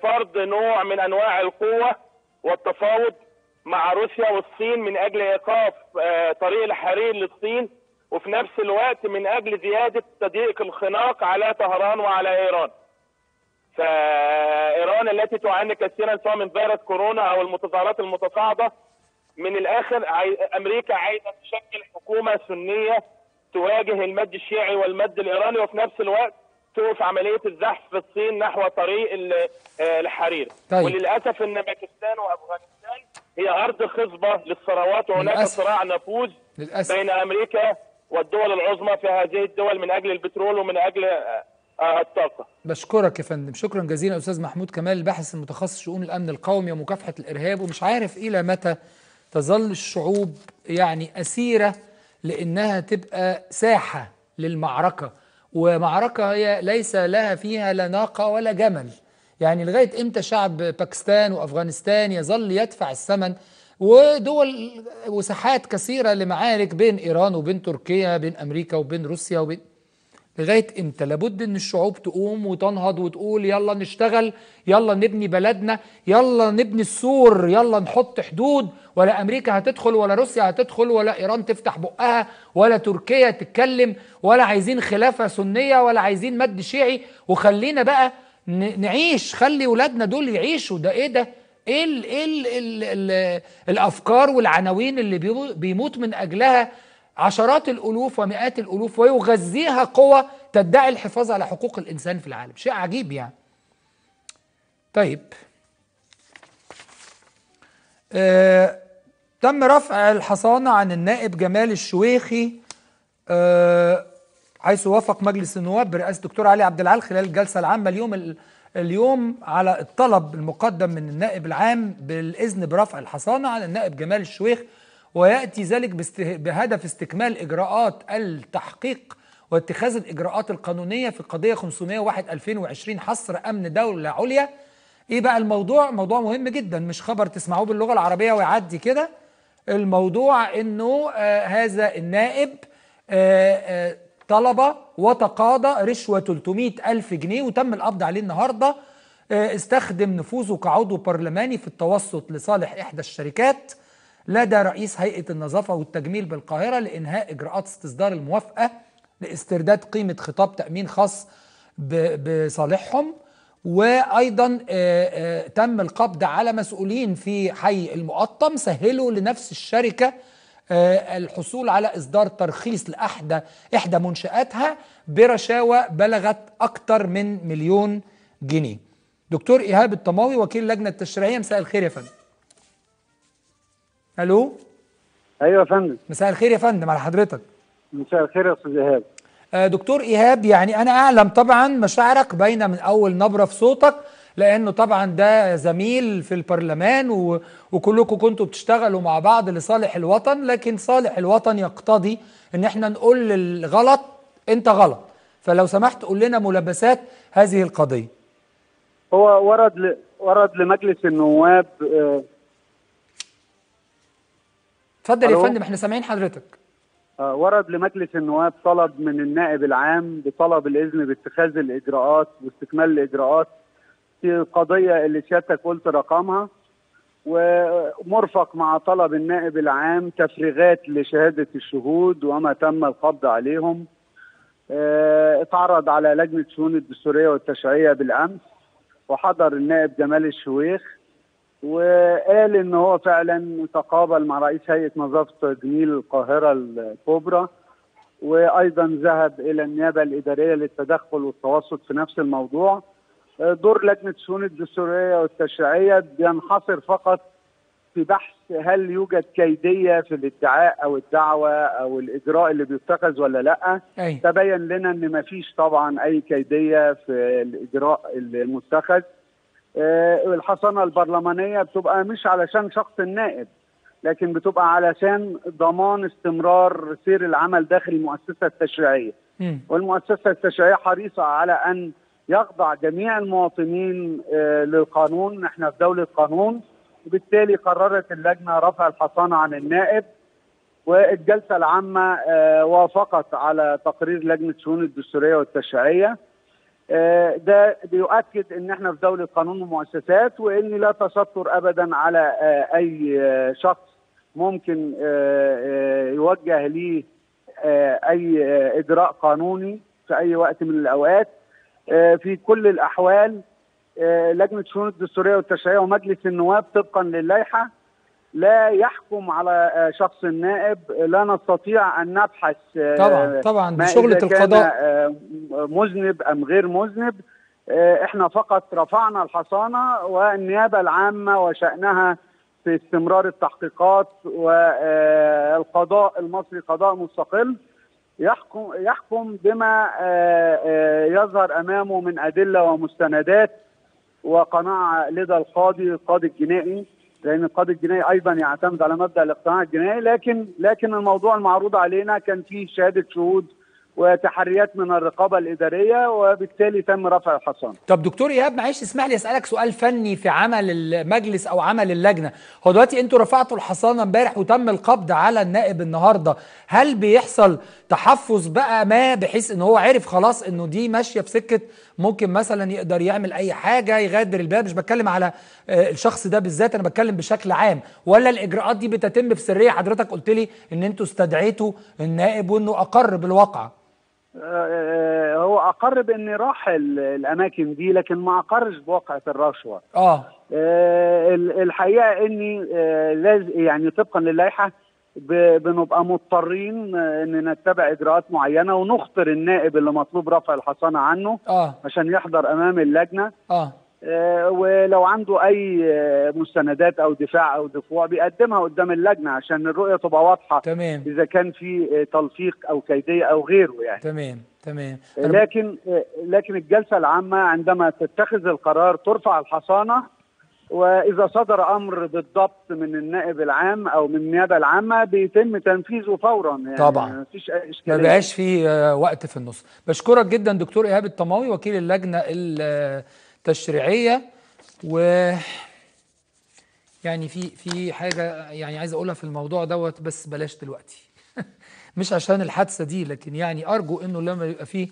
فرض نوع من أنواع القوة والتفاوض مع روسيا والصين من أجل إيقاف طريق الحرير للصين، وفي نفس الوقت من أجل زيادة تضييق الخناق على طهران وعلى إيران. فإيران التي تعاني كثيرا سواء من فيروس كورونا أو المتظاهرات المتصاعدة، من الآخر أمريكا عايزة تشكل حكومة سنية تواجه المد الشيعي والمد الإيراني، وفي نفس الوقت توقف عملية الزحف في الصين نحو طريق الحرير. طيب. وللأسف أن باكستان وأفغانستان هي أرض خصبة للثروات، وهناك صراع نفوذ بين أمريكا والدول العظمى في هذه الدول من أجل البترول ومن أجل الطاقة. بشكرك يا فندم، شكرا جزيلا أستاذ محمود كمال الباحث المتخصص شؤون الأمن القومي ومكافحة الإرهاب. ومش عارف إلى متى تظل الشعوب يعني أسيرة لأنها تبقى ساحة للمعركة، ومعركة هي ليس لها فيها لا ناقة ولا جمل. يعني لغاية إمتى شعب باكستان وأفغانستان يظل يدفع الثمن، ودول وساحات كثيرة لمعارك بين إيران وبين تركيا، بين أمريكا وبين روسيا وبين، لغاية إمتى؟ لابد إن الشعوب تقوم وتنهض وتقول يلا نشتغل، يلا نبني بلدنا، يلا نبني السور، يلا نحط حدود، ولا أمريكا هتدخل ولا روسيا هتدخل ولا إيران تفتح بقها ولا تركيا تتكلم، ولا عايزين خلافة سنية ولا عايزين مد شيعي، وخلينا بقى نعيش، خلي ولادنا دول يعيشوا. ده إيه ده؟ ايه الافكار والعناوين اللي بيموت من اجلها عشرات الالوف ومئات الالوف ويغذيها قوى تدعي الحفاظ على حقوق الانسان في العالم؟ شيء عجيب يعني. طيب تم رفع الحصانة عن النائب جمال الشويخي حيث وافق مجلس النواب برئاسة الدكتور علي عبد العال خلال الجلسة العامة اليوم على الطلب المقدم من النائب العام بالإذن برفع الحصانة عن النائب جمال الشويخ، ويأتي ذلك بهدف استكمال إجراءات التحقيق واتخاذ الإجراءات القانونية في قضية 501/2020 حصر أمن دولة عليا. إيه بقى الموضوع؟ موضوع مهم جدا، مش خبر تسمعوه باللغة العربية ويعدي كده. الموضوع إنه هذا النائب طلب وتقاضى رشوة 300,000 جنيه وتم القبض عليه النهارده. استخدم نفوذه كعضو برلماني في التوسط لصالح إحدى الشركات لدى رئيس هيئة النظافة والتجميل بالقاهرة لإنهاء إجراءات استصدار الموافقة لاسترداد قيمة خطاب تأمين خاص بصالحهم. وأيضا تم القبض على مسؤولين في حي المقطم سهلوا لنفس الشركة الحصول على إصدار ترخيص لإحدى منشآتها برشاوى بلغت أكتر من 1,000,000 جنيه. دكتور إيهاب الطماوي وكيل اللجنة التشريعية، مساء الخير يا فندم. ألو. أيوة يا فندم. مساء الخير يا فندم على حضرتك. مساء الخير يا أستاذ إيهاب. دكتور إيهاب، يعني أنا أعلم طبعا مشاعرك باينة من أول نبرة في صوتك، لأنه طبعا ده زميل في البرلمان وكلكم كنتوا بتشتغلوا مع بعض لصالح الوطن، لكن صالح الوطن يقتضي إن احنا نقول للغلط أنت غلط، فلو سمحت قول لنا ملابسات هذه القضية. هو ورد لمجلس النواب. اتفضل يا فندم احنا سامعين حضرتك. ورد لمجلس النواب طلب من النائب العام بطلب الإذن باتخاذ الإجراءات واستكمال الإجراءات في القضية اللي سيادتك قلت رقمها، ومرفق مع طلب النائب العام تفريغات لشهادة الشهود وما تم القبض عليهم. اتعرض على لجنة شؤون الدستورية والتشريعية بالأمس وحضر النائب جمال الشويخ وقال ان هو فعلا تقابل مع رئيس هيئه نظافه تجميل القاهره الكبرى، وايضا ذهب الى النيابه الاداريه للتدخل والتوسط في نفس الموضوع. دور لجنه شؤون الدستوريه والتشريعيه بينحصر فقط في بحث هل يوجد كيديه في الادعاء او الدعوه او الاجراء اللي بيتخذ ولا لا. تبين لنا ان ما فيش طبعا اي كيديه في الاجراء المتخذ. الحصانة البرلمانية بتبقى مش علشان شخص النائب، لكن بتبقى علشان ضمان استمرار سير العمل داخل المؤسسة التشريعية، والمؤسسة التشريعية حريصة على أن يخضع جميع المواطنين للقانون. احنا في دولة قانون، وبالتالي قررت اللجنة رفع الحصانة عن النائب، والجلسة العامة وافقت على تقرير لجنة شؤون الدستورية والتشريعية. ده بيؤكد ان احنا في دولة قانون ومؤسسات، وان لا تستر ابدا على اي شخص ممكن يوجه ليه اي اجراء قانوني في اي وقت من الاوقات. في كل الاحوال لجنة شؤون الدستورية والتشريعية ومجلس النواب طبقا للائحة لا يحكم على شخص النائب. لا نستطيع أن نبحث طبعا بشغلة القضاء مذنب أم غير مذنب. احنا فقط رفعنا الحصانة، والنيابة العامة وشأنها في استمرار التحقيقات، والقضاء المصري قضاء مستقل يحكم بما يظهر أمامه من أدلة ومستندات وقناعة لدى القاضي الجنائي، لأن القاضي الجنائي أيضا يعتمد على مبدأ الاقتناع الجنائي. لكن الموضوع المعروض علينا كان فيه شهادة شهود وتحريات من الرقابة الإدارية، وبالتالي تم رفع الحصانة. طب دكتور إيهاب معلش اسمح لي أسألك سؤال فني في عمل المجلس أو عمل اللجنة. هو دلوقتي أنتوا رفعتوا الحصانة امبارح وتم القبض على النائب النهاردة، هل بيحصل تحفظ بقى ما بحيث إن هو عرف خلاص إنه دي ماشية في سكة ممكن مثلا يقدر يعمل أي حاجة يغادر البلاد؟ مش بتكلم على الشخص ده بالذات، أنا بتكلم بشكل عام، ولا الإجراءات دي بتتم في سرية؟ حضرتك قلت لي إن أنتوا استدعيتوا النائب وإنه أقر بالواقعة. هو أقر بإن راح الأماكن دي، لكن ما أقرش بواقعة الرشوة. الحقيقة إني يعني طبقا للائحة بنبقى مضطرين إن نتبع إجراءات معينة، ونخطر النائب اللي مطلوب رفع الحصانة عنه عشان يحضر أمام اللجنة. ولو عنده أي مستندات أو دفاع أو دفوع بيقدمها قدام اللجنة عشان الرؤية تبقى واضحة. تمام. إذا كان في تلفيق أو كيدية أو غيره يعني. تمام تمام. لكن الجلسة العامة عندما تتخذ القرار ترفع الحصانة، وإذا صدر أمر بالضبط من النائب العام أو من النيابة العامة بيتم تنفيذه فورا يعني. طبعا مفيش إشكالية، ما بقاش في وقت في النص. بشكرك جدا دكتور إيهاب الطماوي وكيل اللجنة التشريعية. و يعني في حاجة يعني عايز أقولها في الموضوع دوت، بس بلاش دلوقتي مش عشان الحادثة دي، لكن يعني أرجو إنه لما يبقى فيه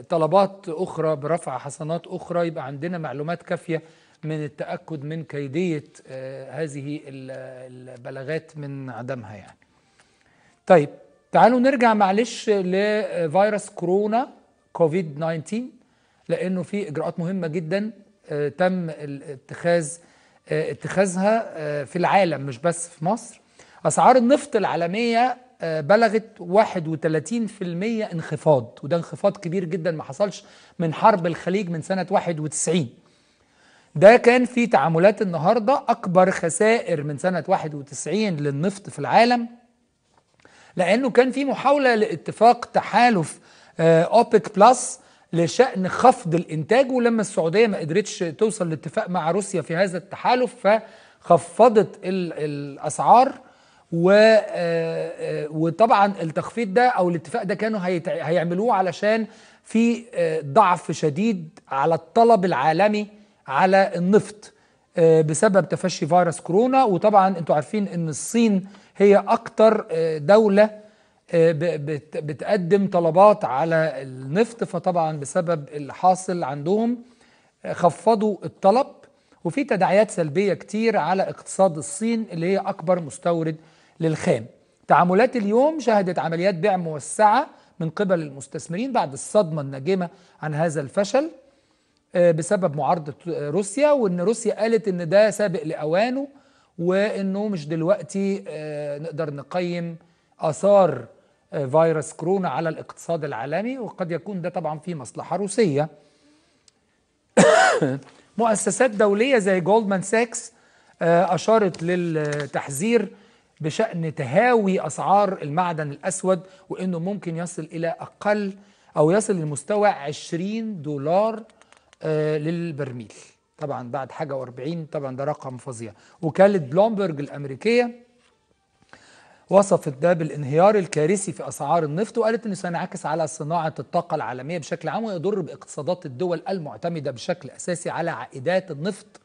طلبات أخرى برفع حصانات أخرى يبقى عندنا معلومات كافية من التأكد من كيدية هذه البلاغات من عدمها يعني. طيب تعالوا نرجع معلش لفيروس كورونا كوفيد 19، لأنه في إجراءات مهمة جدا تم اتخاذها في العالم مش بس في مصر. أسعار النفط العالمية بلغت 31% انخفاض، وده انخفاض كبير جدا ما حصلش من حرب الخليج من سنة 91. ده كان في تعاملات النهاردة أكبر خسائر من سنة 91 للنفط في العالم، لأنه كان في محاولة لاتفاق تحالف أوبك بلس لشأن خفض الإنتاج، ولما السعودية ما قدرتش توصل لاتفاق مع روسيا في هذا التحالف فخفضت الأسعار. وطبعا التخفيض ده أو الاتفاق ده كانوا هيعملوه علشان في ضعف شديد على الطلب العالمي على النفط بسبب تفشي فيروس كورونا. وطبعا انتوا عارفين ان الصين هي اكتر دولة بتقدم طلبات على النفط، فطبعا بسبب اللي حاصل عندهم خفضوا الطلب، وفي تداعيات سلبية كتير على اقتصاد الصين اللي هي اكبر مستورد للخام. تعاملات اليوم شهدت عمليات بيع موسعة من قبل المستثمرين بعد الصدمة الناجمة عن هذا الفشل بسبب معارضة روسيا، وإن روسيا قالت إن ده سابق لأوانه وإنه مش دلوقتي نقدر نقيم آثار فيروس كورونا على الاقتصاد العالمي، وقد يكون ده طبعا في مصلحة روسية. مؤسسات دولية زي جولدمان ساكس أشارت للتحذير بشأن تهاوي أسعار المعدن الأسود، وإنه ممكن يصل إلى أقل أو يصل لمستوى $20 للبرميل، طبعا بعد حاجة و40، طبعا ده رقم فظيع. وكالة بلومبرج الأمريكية وصفت ده بالانهيار الكارثي في أسعار النفط، وقالت أنه سينعكس على صناعة الطاقة العالمية بشكل عام، ويضر باقتصادات الدول المعتمدة بشكل أساسي على عائدات النفط،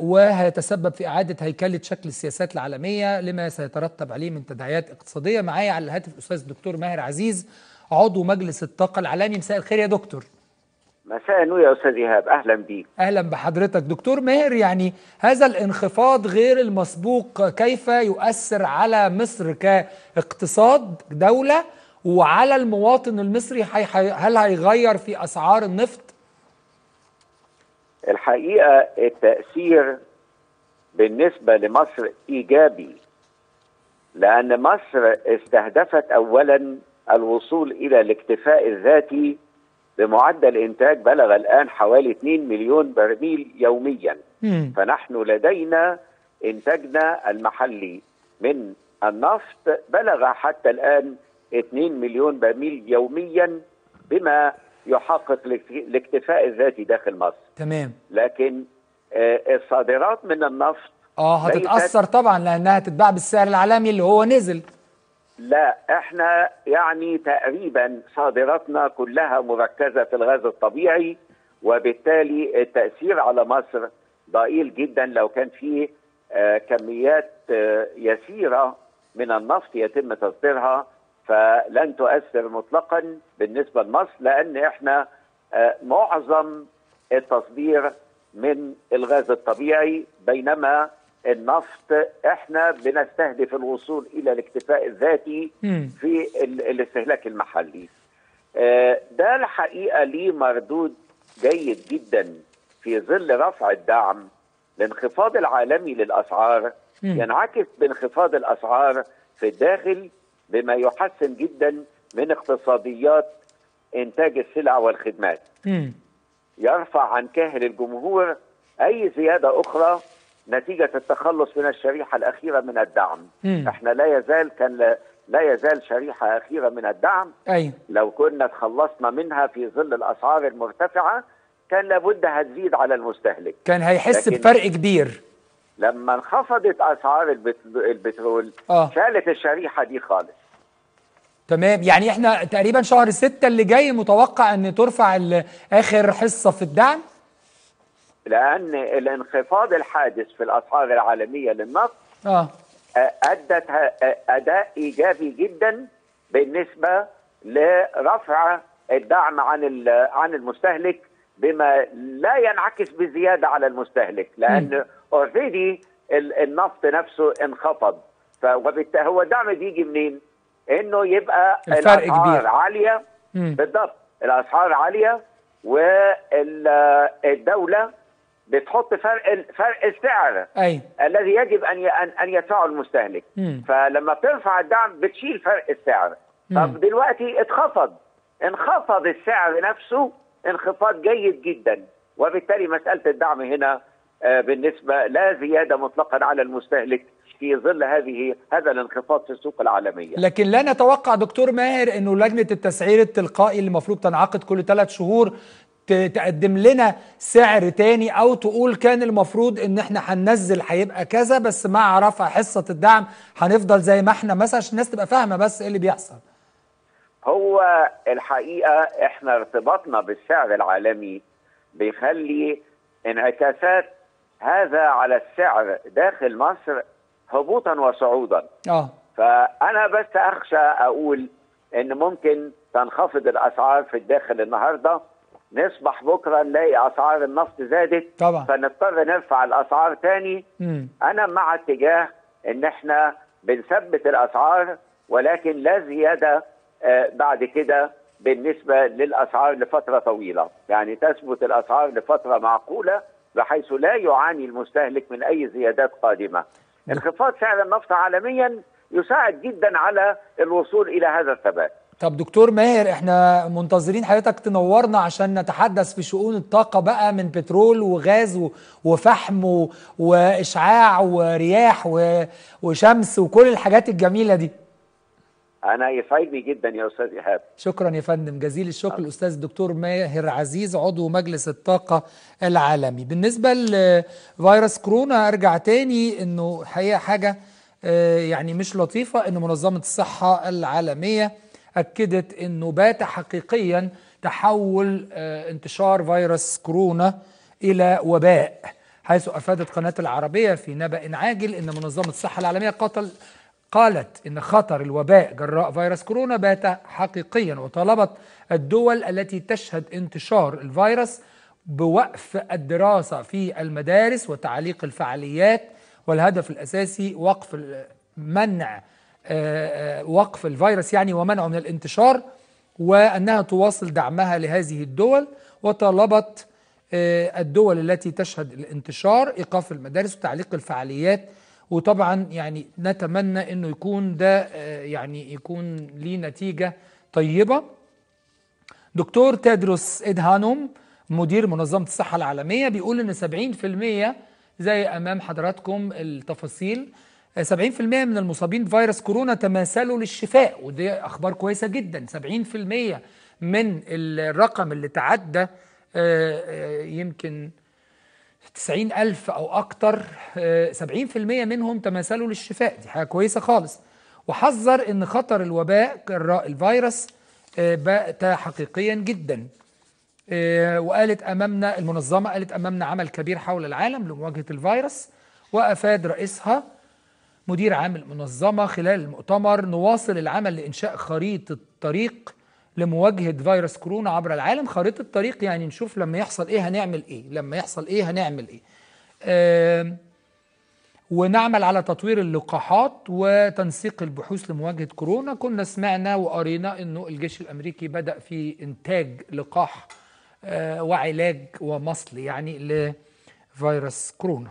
وهيتسبب في إعادة هيكلة شكل السياسات العالمية لما سيترتب عليه من تداعيات اقتصادية. معايا على الهاتف الأستاذ الدكتور ماهر عزيز عضو مجلس الطاقة العالمي. مساء الخير يا دكتور. مساء النور يا استاذ ايهاب، اهلا بيك. اهلا بحضرتك دكتور ماهر. يعني هذا الانخفاض غير المسبوق كيف يؤثر على مصر كاقتصاد دولة وعلى المواطن المصري؟ هل هيغير في اسعار النفط؟ الحقيقة التأثير بالنسبة لمصر ايجابي، لان مصر استهدفت اولا الوصول الى الاكتفاء الذاتي بمعدل إنتاج بلغ الآن حوالي 2 مليون برميل يوميا. فنحن لدينا إنتاجنا المحلي من النفط بلغ حتى الآن 2 مليون برميل يوميا، بما يحقق الاكتفاء الذاتي داخل مصر. تمام. لكن الصادرات من النفط هتتأثر طبعا لأنها هتتباع بالسعر العالمي اللي هو نزل. لا، احنا يعني تقريبا صادراتنا كلها مركزة في الغاز الطبيعي، وبالتالي التأثير على مصر ضئيل جدا. لو كان فيه كميات يسيرة من النفط يتم تصديرها فلن تؤثر مطلقا بالنسبة لمصر، لأن احنا معظم التصدير من الغاز الطبيعي، بينما النفط احنا بنستهدف الوصول الى الاكتفاء الذاتي في الاستهلاك المحلي. ده الحقيقه ليه مردود جيد جدا في ظل رفع الدعم. الانخفاض العالمي للاسعار ينعكس بانخفاض الاسعار في الداخل، بما يحسن جدا من اقتصاديات انتاج السلع والخدمات. يرفع عن كاهل الجمهور أي زيادة أخرى نتيجة التخلص من الشريحة الأخيرة من الدعم. احنا لا يزال شريحة أخيرة من الدعم. أي. لو كنا تخلصنا منها في ظل الأسعار المرتفعة كان لابد هتزيد على المستهلك، كان هيحس بفرق كبير. لما انخفضت أسعار البترول شالت الشريحة دي خالص. تمام، يعني احنا تقريبا شهر 6 اللي جاي متوقع ان ترفع آخر حصة في الدعم، لأن الانخفاض الحادث في الأسعار العالمية للنفط أدت أداء إيجابي جدا بالنسبة لرفع الدعم عن المستهلك، بما لا ينعكس بزيادة على المستهلك، لأن أوريدي النفط نفسه انخفض، وبالتالي هو الدعم بيجي منين؟ إنه يبقى الأسعار عالية. بالضبط، الأسعار عالية والدولة بتحط فرق السعر الذي يجب ان يدفعه المستهلك. فلما بترفع الدعم بتشيل فرق السعر. طب دلوقتي انخفض السعر نفسه انخفاض جيد جدا، وبالتالي مسألة الدعم هنا بالنسبة لا زيادة مطلقا على المستهلك في ظل هذا الانخفاض في السوق العالمية. لكن لا نتوقع دكتور ماهر انه لجنة التسعير التلقائي اللي المفروض تنعقد كل 3 شهور تقدم لنا سعر تاني، او تقول كان المفروض ان احنا هننزل هيبقى كذا بس مع رفع حصة الدعم هنفضل زي ما احنا، مثلا عشان الناس تبقى فاهمة بس ايه اللي بيحصل. هو الحقيقة احنا ارتباطنا بالسعر العالمي بيخلي انعكاسات هذا على السعر داخل مصر هبوطا وصعودا. فأنا بس أخشى أقول إن ممكن تنخفض الأسعار في الداخل النهارده، نصبح بكره نلاقي أسعار النفط زادت طبعا، فنضطر نرفع الأسعار تاني. أنا مع اتجاه إن إحنا بنثبت الأسعار، ولكن لا زيادة بعد كده بالنسبة للأسعار لفترة طويلة، يعني تثبت الأسعار لفترة معقولة بحيث لا يعاني المستهلك من أي زيادات قادمة. انخفاض سعر النفط عالميا يساعد جدا على الوصول إلى هذا الثبات. طب دكتور ماهر احنا منتظرين حضرتك تنورنا عشان نتحدث في شؤون الطاقة بقى، من بترول وغاز وفحم وإشعاع ورياح وشمس وكل الحاجات الجميلة دي. أنا يسعدني جدا يا أستاذ إيهاب. شكرا يا فندم، جزيل الشكر الأستاذ الدكتور ماهر عزيز عضو مجلس الطاقة العالمي. بالنسبة لفيروس كورونا أرجع تاني إنه حقيقة حاجة يعني مش لطيفة، إن منظمة الصحة العالمية أكدت إنه بات حقيقيا تحول انتشار فيروس كورونا إلى وباء، حيث أفادت قناة العربية في نبأ عاجل إن منظمة الصحة العالمية قالت إن خطر الوباء جراء فيروس كورونا بات حقيقيا، وطالبت الدول التي تشهد انتشار الفيروس بوقف الدراسة في المدارس وتعليق الفعاليات، والهدف الأساسي وقف الفيروس يعني ومنعه من الانتشار، وأنها تواصل دعمها لهذه الدول. وطالبت الدول التي تشهد الانتشار إيقاف المدارس وتعليق الفعاليات، وطبعا يعني نتمنى انه يكون ده يعني يكون ليه نتيجه طيبه. دكتور تادروس إدهانوم مدير منظمه الصحه العالميه بيقول ان 70%، زي امام حضراتكم التفاصيل، 70% من المصابين بفيروس كورونا تماثلوا للشفاء، ودي اخبار كويسه جدا. 70% من الرقم اللي تعدى يمكن 90,000 أو أكتر، 70% منهم تماثلوا للشفاء، دي حاجة كويسة خالص. وحذر إن خطر الوباء جراء الفيروس بات حقيقيا جدا، وقالت أمامنا المنظمة قالت أمامنا عمل كبير حول العالم لمواجهة الفيروس. وأفاد رئيسها مدير عام المنظمة خلال المؤتمر: نواصل العمل لإنشاء خريطة طريق لمواجهة فيروس كورونا عبر العالم. خريطة الطريق يعني نشوف لما يحصل ايه هنعمل ايه، لما يحصل ايه هنعمل ايه. ونعمل على تطوير اللقاحات وتنسيق البحوث لمواجهة كورونا. كنا سمعنا وقرينا انه الجيش الامريكي بدأ في انتاج لقاح وعلاج ومصل يعني لفيروس كورونا.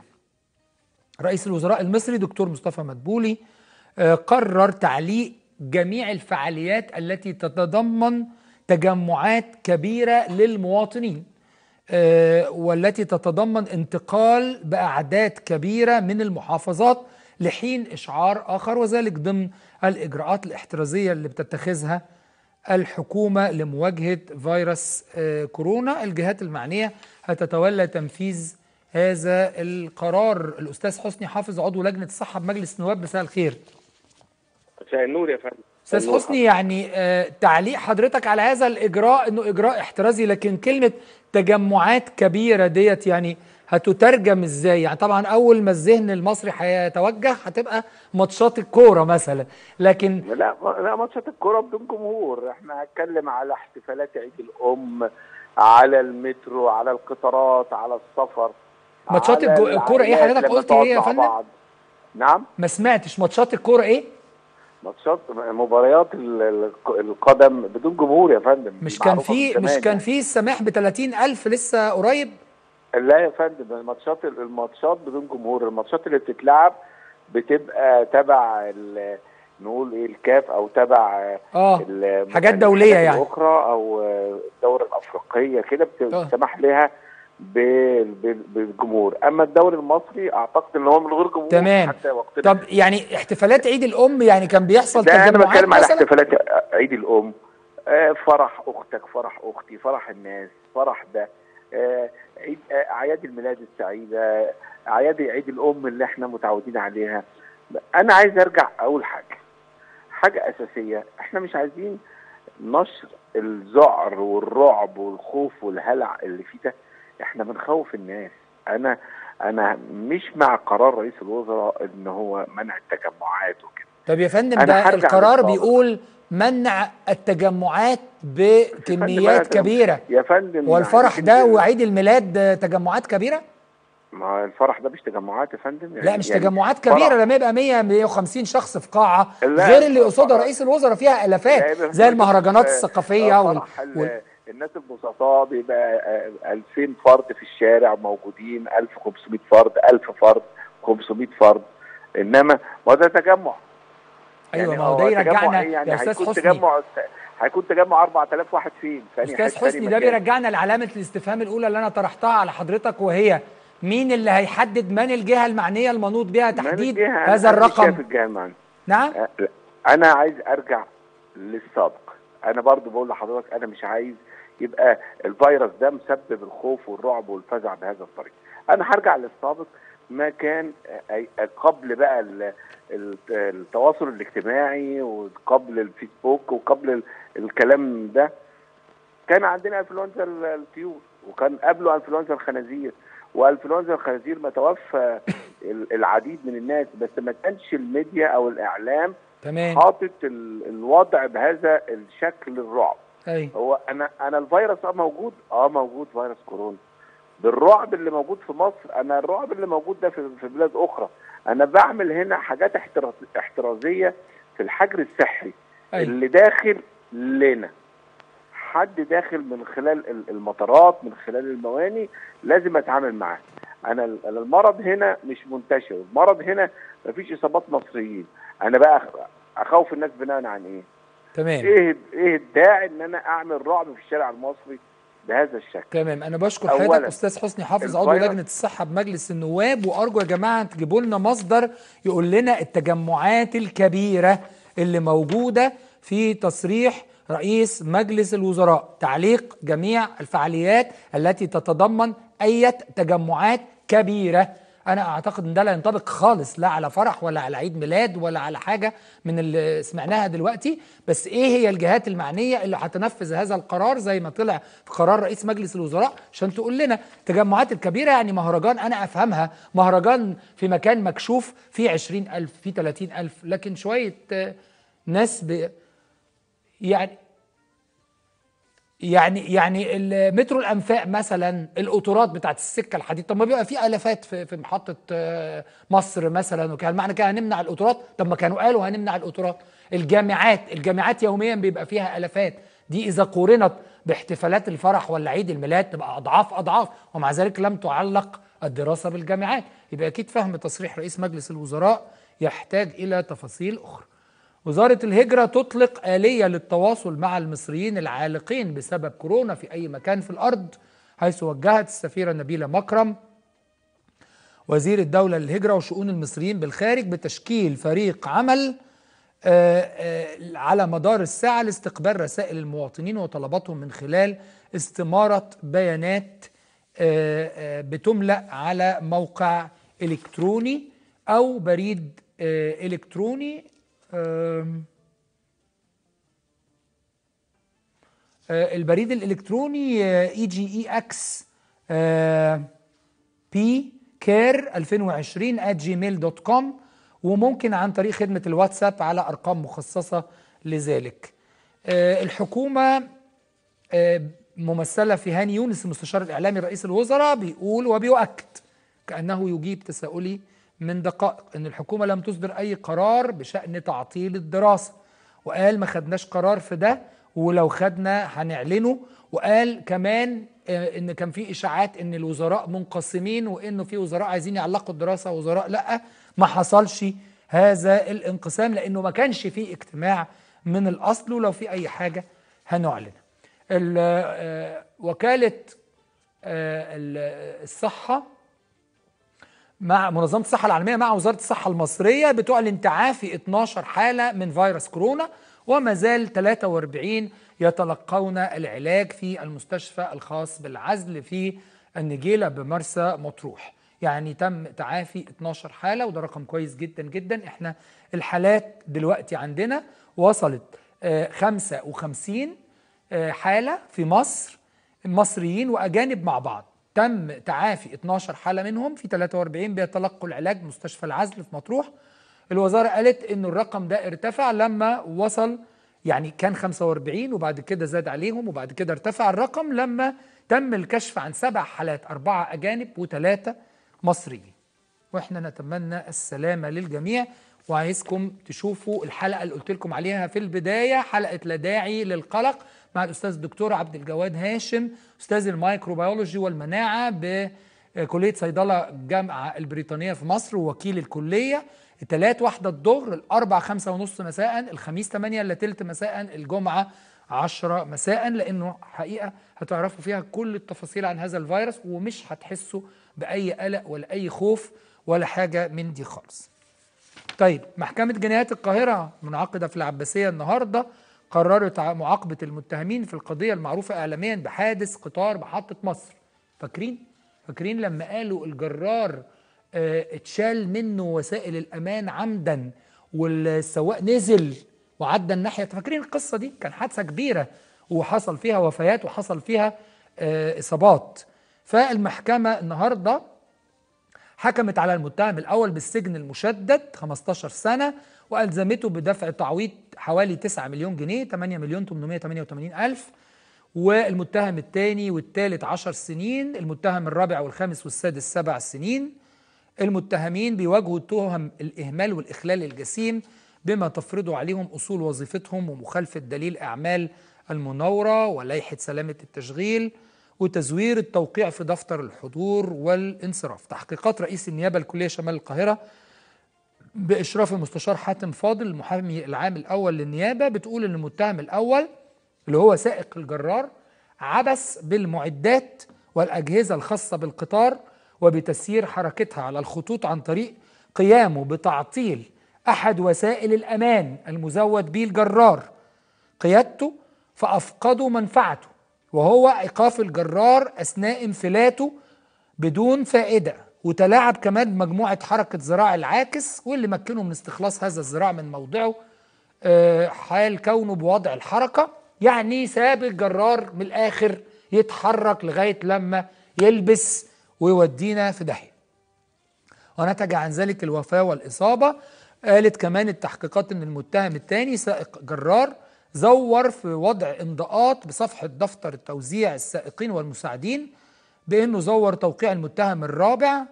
رئيس الوزراء المصري دكتور مصطفى مدبولي قرر تعليق جميع الفعاليات التي تتضمن تجمعات كبيرة للمواطنين، والتي تتضمن انتقال بأعداد كبيرة من المحافظات لحين إشعار آخر، وذلك ضمن الإجراءات الاحترازية اللي بتتخذها الحكومة لمواجهة فيروس كورونا. الجهات المعنية هتتولى تنفيذ هذا القرار. الأستاذ حسني حافظ عضو لجنة الصحة بمجلس النواب، مساء الخير. مساء النور يا فندم. أستاذ حسني، يعني تعليق حضرتك على هذا الإجراء إنه إجراء احترازي، لكن كلمة تجمعات كبيرة ديت يعني هتترجم إزاي؟ يعني طبعا أول ما الذهن المصري هيتوجه هتبقى ماتشات الكورة مثلا، لكن لا ماتشات الكورة بدون جمهور، إحنا هنتكلم على احتفالات عيد الأم، على المترو، على القطارات، على السفر. ماتشات الكورة إيه حضرتك قلت إيه يا فندم؟ نعم؟ ما سمعتش. ماتشات الكورة إيه؟ ماتشات مباريات القدم بدون جمهور يا فندم. مش كان في السماح ب 30,000 لسه قريب؟ لا يا فندم، الماتشات بدون جمهور، الماتشات اللي بتتلعب بتبقى تبع نقول ايه الكاف او تبع حاجات دوليه يعني اخرى او الدوري الافريقيه كده بتسمح لها بالجمهور، اما الدوري المصري اعتقد ان هو من غير جمهور. تمام. حتى وقتنا. طب يعني احتفالات عيد الام يعني كان بيحصل تجمعات مثلا؟ انا بتكلم على احتفالات عيد الام، فرح اختك، فرح اختي، فرح الناس، فرح ده، اعياد الميلاد السعيده، اعياد عيد الام اللي احنا متعودين عليها. انا عايز ارجع اول حاجه اساسيه، احنا مش عايزين نشر الذعر والرعب والخوف والهلع اللي فيه ده، احنا بنخوف الناس. انا مش مع قرار رئيس الوزراء ان هو منع التجمعات وكده. طب يا فندم ده القرار بيقول منع التجمعات بكميات كبيرة يا فندم، والفرح ده وعيد الميلاد تجمعات كبيرة؟ ما الفرح ده مش تجمعات يا فندم يعني. لا مش يعني تجمعات كبيرة لما يبقى 100-150 شخص في قاعة، غير اللي قصادها رئيس الوزراء فيها آلافات زي المهرجانات الثقافية الناس البسطاء بيبقى 2000 فرد في الشارع موجودين، 1500 فرد، 1000 فرد، 500 فرد، انما ما ده تجمع. ايوه يعني ما هو ده يرجعنا يعني يا استاذ حسني، هيكون تجمع 4000 واحد فين؟ استاذ حسني ده بيرجعنا لعلامه الاستفهام الاولى اللي انا طرحتها على حضرتك، وهي مين اللي هيحدد من الجهه المعنيه المنوط بها تحديد هذا الرقم؟ نعم؟ انا عايز ارجع للسابق، انا برضو بقول لحضرتك انا مش عايز يبقى الفيروس ده مسبب الخوف والرعب والفزع بهذا الطريق. انا هرجع للسابق، ما كان قبل بقى التواصل الاجتماعي وقبل الفيسبوك وقبل الكلام ده، كان عندنا انفلونزا الطيور، وكان قبله انفلونزا الخنازير، وانفلونزا الخنازير ما توفى العديد من الناس، بس ما كانش الميديا او الاعلام حاطط الوضع بهذا الشكل الرعب. هو انا الفيروس موجود، موجود فيروس كورونا بالرعب اللي موجود في مصر، انا الرعب اللي موجود ده في بلاد اخرى، انا بعمل هنا حاجات احترازيه في الحجر الصحي اللي داخل لنا، حد داخل من خلال المطارات، من خلال المواني، لازم اتعامل معاه. انا المرض هنا مش منتشر، المرض هنا مفيش اصابات مصريين، انا بقى اخوف الناس بناء عن ايه؟ تمام. ايه الداعي ان انا اعمل رعب في الشارع المصري بهذا الشكل؟ تمام. انا بشكر حضرتك استاذ حسني حافظ عضو لجنه الصحه بمجلس النواب، وارجو يا جماعه تجيبوا لنا مصدر يقول لنا التجمعات الكبيره اللي موجوده في تصريح رئيس مجلس الوزراء، تعليق جميع الفعاليات التي تتضمن اي تجمعات كبيره. انا اعتقد ان ده لا ينطبق خالص لا على فرح ولا على عيد ميلاد ولا على حاجه من اللي سمعناها دلوقتي، بس ايه هي الجهات المعنيه اللي هتنفذ هذا القرار زي ما طلع في قرار رئيس مجلس الوزراء عشان تقول لنا التجمعات الكبيره؟ يعني مهرجان انا افهمها، مهرجان في مكان مكشوف فيه 20,000 فيه 30,000، لكن شويه ناس يعني المترو الانفاق مثلا، القطارات بتاعت السكه الحديد، طب ما بيبقى في الافات في محطه مصر مثلا وكده، معنى كده هنمنع القطارات؟ طب ما كانوا قالوا هنمنع القطارات. الجامعات يوميا بيبقى فيها الافات، دي اذا قورنت باحتفالات الفرح ولا عيد الميلاد تبقى اضعاف اضعاف، ومع ذلك لم تعلق الدراسه بالجامعات. يبقى اكيد فهم تصريح رئيس مجلس الوزراء يحتاج الى تفاصيل اخرى. وزارة الهجرة تطلق آلية للتواصل مع المصريين العالقين بسبب كورونا في أي مكان في الأرض حيث وجهت السفيرة نبيلة مكرم وزير الدولة للهجرة وشؤون المصريين بالخارج بتشكيل فريق عمل على مدار الساعة لاستقبال رسائل المواطنين وطلباتهم من خلال استمارة بيانات بتملأ على موقع إلكتروني أو بريد إلكتروني البريد الإلكتروني egex.pcare2020@gmail.com وممكن عن طريق خدمة الواتساب على أرقام مخصصة لذلك. الحكومة ممثلة في هاني يونس المستشار الإعلامي رئيس الوزراء بيقول وبيؤكد كأنه يجيب تساؤلي من دقائق أن الحكومة لم تصدر أي قرار بشأن تعطيل الدراسة، وقال ما خدناش قرار في ده ولو خدنا هنعلنه، وقال كمان أن كان في إشاعات أن الوزراء منقسمين وأنه في وزراء عايزين يعلقوا الدراسة ووزراء لأ. ما حصلش هذا الانقسام لأنه ما كانش في اجتماع من الأصل، ولو في أي حاجة هنعلن. وكالة الصحة مع منظمة الصحة العالمية مع وزارة الصحة المصرية بتعلن تعافي 12 حالة من فيروس كورونا، وما زال 43 يتلقون العلاج في المستشفى الخاص بالعزل في النجيلة بمرسى مطروح. يعني تم تعافي 12 حالة وده رقم كويس جدا جدا. احنا الحالات دلوقتي عندنا وصلت 55 حالة في مصر، مصريين وأجانب مع بعض، تم تعافي 12 حالة منهم، في 43 بيتلقوا العلاج مستشفى العزل في مطروح. الوزارة قالت إنه الرقم ده ارتفع لما وصل، يعني كان 45 وبعد كده زاد عليهم وبعد كده ارتفع الرقم لما تم الكشف عن 7 حالات، 4 أجانب و3 مصريين. وإحنا نتمنى السلامة للجميع، وعايزكم تشوفوا الحلقة اللي قلت لكم عليها في البداية، حلقة لا داعي للقلق مع الأستاذ الدكتور عبد الجواد هاشم أستاذ الميكروبيولوجي والمناعة بكلية صيدلة الجامعة البريطانية في مصر ووكيل الكلية. 3 1 الظهر، 4 5:30 مساء، 5 8 إلا تلت مساء، 10 مساء، لأنه حقيقة هتعرفوا فيها كل التفاصيل عن هذا الفيروس ومش هتحسوا بأي قلق ولا أي خوف ولا حاجة من دي خالص. طيب، محكمة جنايات القاهرة منعقدة في العباسية النهاردة قررت معاقبة المتهمين في القضية المعروفة إعلاميا بحادث قطار محطة مصر. فاكرين لما قالوا الجرار اتشال منه وسائل الأمان عمدا والسواق نزل وعدى الناحية، فاكرين القصة دي؟ كان حادثة كبيرة وحصل فيها وفيات وحصل فيها إصابات. فالمحكمة النهاردة حكمت على المتهم الأول بالسجن المشدد 15 سنة وألزمته بدفع تعويض حوالي 9 مليون جنيه 8,888,000، والمتهم الثاني والثالث 10 سنين، المتهم الرابع والخامس والسادس 7 سنين. المتهمين بيواجهوا تهم الإهمال والإخلال الجسيم بما تفرضه عليهم أصول وظيفتهم ومخالفة دليل أعمال المناورة ولائحة سلامة التشغيل وتزوير التوقيع في دفتر الحضور والانصراف. تحقيقات رئيس النيابة الكلية شمال القاهرة بإشراف المستشار حاتم فاضل المحامي العام الأول للنيابة بتقول إن المتهم الأول اللي هو سائق الجرار عبث بالمعدات والأجهزة الخاصة بالقطار وبتسيير حركتها على الخطوط عن طريق قيامه بتعطيل أحد وسائل الأمان المزود به الجرار قيادته فأفقدوا منفعته، وهو إيقاف الجرار أثناء انفلاته بدون فائدة، وتلاعب كمان مجموعة حركة زراع العاكس واللي مكنوا من استخلاص هذا الزراع من موضعه حال كونه بوضع الحركة. يعني ساب الجرار من الآخر يتحرك لغاية لما يلبس ويودينا في داهية. ونتج عن ذلك الوفاة والإصابة. قالت كمان التحقيقات إن المتهم الثاني سائق جرار زور في وضع امضاءات بصفحة دفتر التوزيع السائقين والمساعدين بأنه زور توقيع المتهم الرابع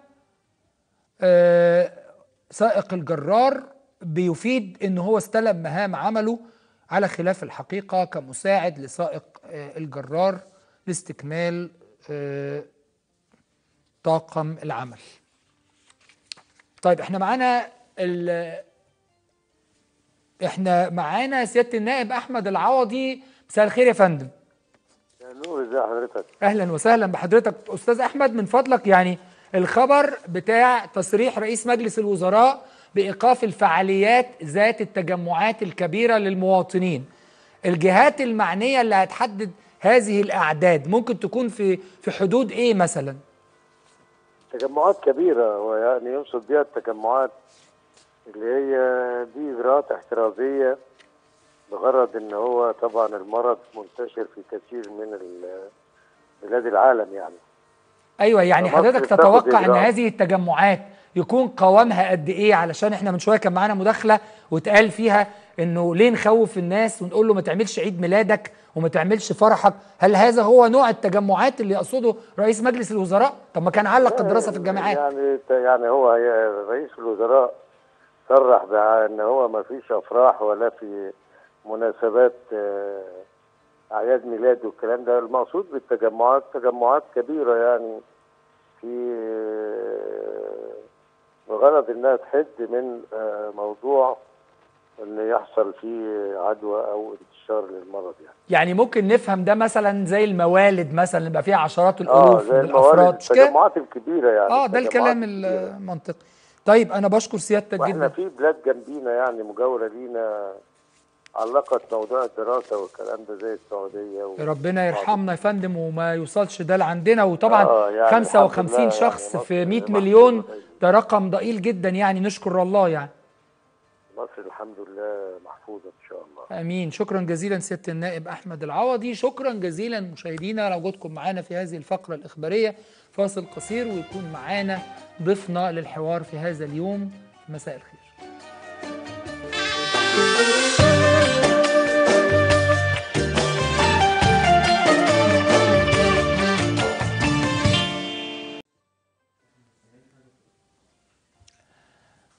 سائق الجرار بيفيد أنه هو استلم مهام عمله على خلاف الحقيقة كمساعد لسائق الجرار لاستكمال طاقم العمل. طيب، احنا معانا سيادة النائب أحمد العوضي. مساء الخير يا فندم. نور، ازي حضرتك؟ اهلا وسهلا بحضرتك استاذ احمد. من فضلك يعني الخبر بتاع تصريح رئيس مجلس الوزراء بايقاف الفعاليات ذات التجمعات الكبيره للمواطنين، الجهات المعنيه اللي هتحدد هذه الاعداد ممكن تكون في حدود ايه مثلا؟ تجمعات كبيره، ويعني يقصد بيها التجمعات اللي هي دي اجراءات احترازيه بغرض ان هو طبعا المرض منتشر في كثير من بلاد العالم. يعني ايوه، يعني حضرتك تتوقع ان هذه التجمعات يكون قوامها قد ايه؟ علشان احنا من شويه كان معانا مداخله واتقال فيها انه ليه نخوف الناس ونقول له ما تعملش عيد ميلادك وما تعملش فرحك، هل هذا هو نوع التجمعات اللي يقصده رئيس مجلس الوزراء؟ طب ما كان علق الدراسه في الجامعات. يعني هو رئيس الوزراء صرح بان هو ما فيش افراح ولا في مناسبات اعياد ميلاد والكلام ده. المقصود بالتجمعات تجمعات كبيره يعني في بغرض انها تحد من موضوع ان يحصل فيه عدوى او انتشار للمرض. يعني ممكن نفهم ده مثلا زي الموالد مثلا يبقى فيها عشرات الالوف من الافراد، التجمعات الكبيره يعني. ده الكلام المنطقي. طيب انا بشكر سيادتك جدا. احنا في بلاد جنبينا يعني مجاوره لينا علقت موضوع الدراسه والكلام ده زي السعوديه ربنا يرحمنا يا فندم وما يوصلش ده لعندنا. وطبعا يعني 55 شخص يعني في 100 مليون ده رقم ضئيل جدا، يعني نشكر الله. يعني مصر الحمد لله محفوظه ان شاء الله. امين. شكرا جزيلا سياده النائب احمد العوضي. شكرا جزيلا مشاهدينا لوجودكم معانا في هذه الفقره الاخباريه. فاصل قصير ويكون معانا ضيفنا للحوار في هذا اليوم. مساء الخير.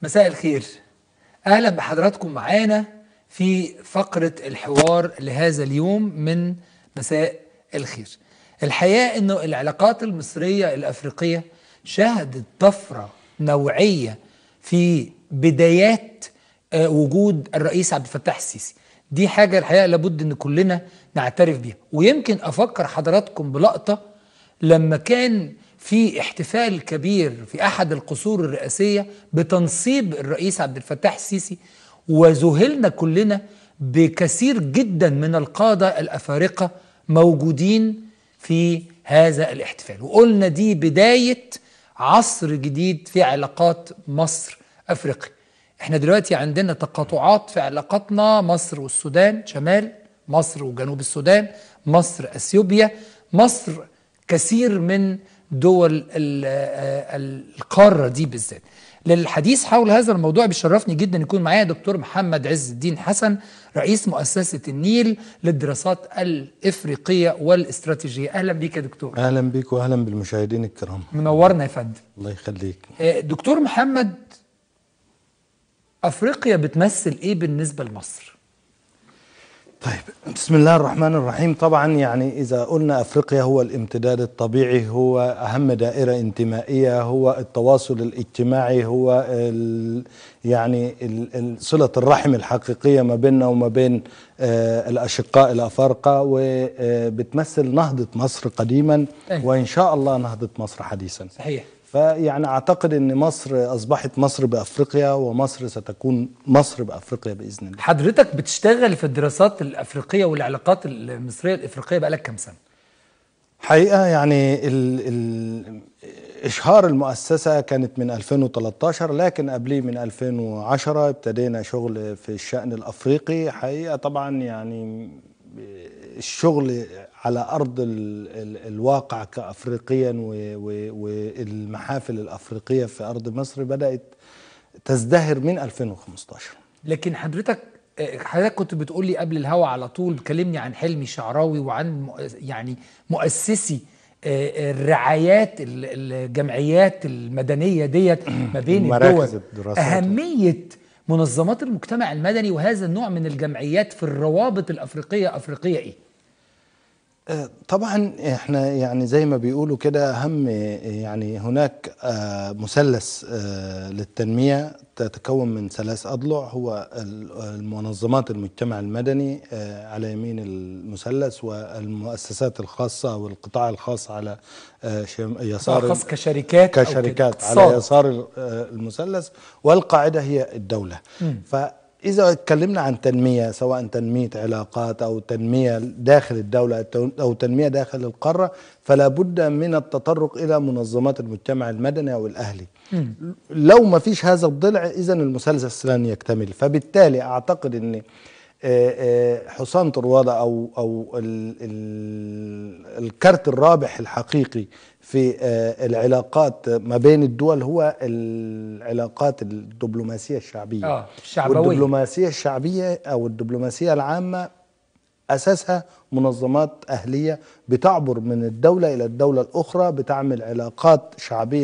مساء الخير، اهلا بحضراتكم معانا في فقرة الحوار لهذا اليوم من مساء الخير. الحقيقة انه العلاقات المصرية الافريقية شهدت طفرة نوعية في بدايات وجود الرئيس عبد الفتاح السيسي. دي حاجة الحقيقة لابد ان كلنا نعترف بيها، ويمكن افكر حضراتكم بلقطة لما كان في احتفال كبير في أحد القصور الرئاسية بتنصيب الرئيس عبد الفتاح السيسي، وذهلنا كلنا بكثير جدا من القادة الأفارقة موجودين في هذا الاحتفال، وقلنا دي بداية عصر جديد في علاقات مصر أفريقيا. احنا دلوقتي عندنا تقاطعات في علاقاتنا، مصر والسودان شمال، مصر وجنوب السودان، مصر أثيوبيا، مصر كثير من دول القارة دي بالذات. للحديث حول هذا الموضوع بيشرفني جدا يكون معايا دكتور محمد عز الدين حسن، رئيس مؤسسة النيل للدراسات الإفريقية والاستراتيجية. أهلا بيك يا دكتور. أهلا بيك وأهلا بالمشاهدين الكرام. منورنا يا فندم. الله يخليك. دكتور محمد، أفريقيا بتمثل إيه بالنسبة لمصر؟ طيب، بسم الله الرحمن الرحيم. طبعا يعني إذا قلنا أفريقيا هو الامتداد الطبيعي، هو أهم دائرة انتمائية، هو التواصل الاجتماعي، هو يعني صلة الرحم الحقيقية ما بيننا وما بين الأشقاء الأفارقة، وبتمثل نهضة مصر قديما وإن شاء الله نهضة مصر حديثا. صحيح. فيعني أعتقد أن مصر أصبحت مصر بأفريقيا، ومصر ستكون مصر بأفريقيا بإذن الله. حضرتك بتشتغل في الدراسات الأفريقية والعلاقات المصرية الأفريقية بقالك كام سنة؟ حقيقة يعني إشهار المؤسسة كانت من 2013، لكن قبليه من 2010 ابتدينا شغل في الشأن الأفريقي. حقيقة طبعا يعني الشغل على أرض الواقع كأفريقيا والمحافل الأفريقية في أرض مصر بدأت تزدهر من 2015. لكن حضرتك كنت بتقول لي قبل الهوا على طول بكلمني عن حلمي شعراوي وعن يعني مؤسسي الرعايات الجمعيات المدنية ديت ما بين الدول، أهمية منظمات المجتمع المدني وهذا النوع من الجمعيات في الروابط الأفريقية إيه؟ طبعا احنا يعني زي ما بيقولوا كده اهم، يعني هناك مثلث للتنمية تتكون من ثلاث أضلع، هو المنظمات المجتمع المدني على يمين المثلث، والمؤسسات الخاصة والقطاع الخاص على يسار، خاص كشركات على يسار المثلث، والقاعدة هي الدولة. إذا اتكلمنا عن تنمية، سواء تنمية علاقات أو تنمية داخل الدولة أو تنمية داخل القارة، فلا بد من التطرق إلى منظمات المجتمع المدني أو الأهلي. لو ما فيش هذا الضلع إذن المثلث لن يكتمل. فبالتالي أعتقد أن حصان طروادة أو الكارت الرابح الحقيقي في العلاقات ما بين الدول هو العلاقات الدبلوماسية الشعبية. والدبلوماسية الشعبية أو الدبلوماسية العامة أساسها منظمات أهلية بتعبر من الدولة إلى الدولة الأخرى، بتعمل علاقات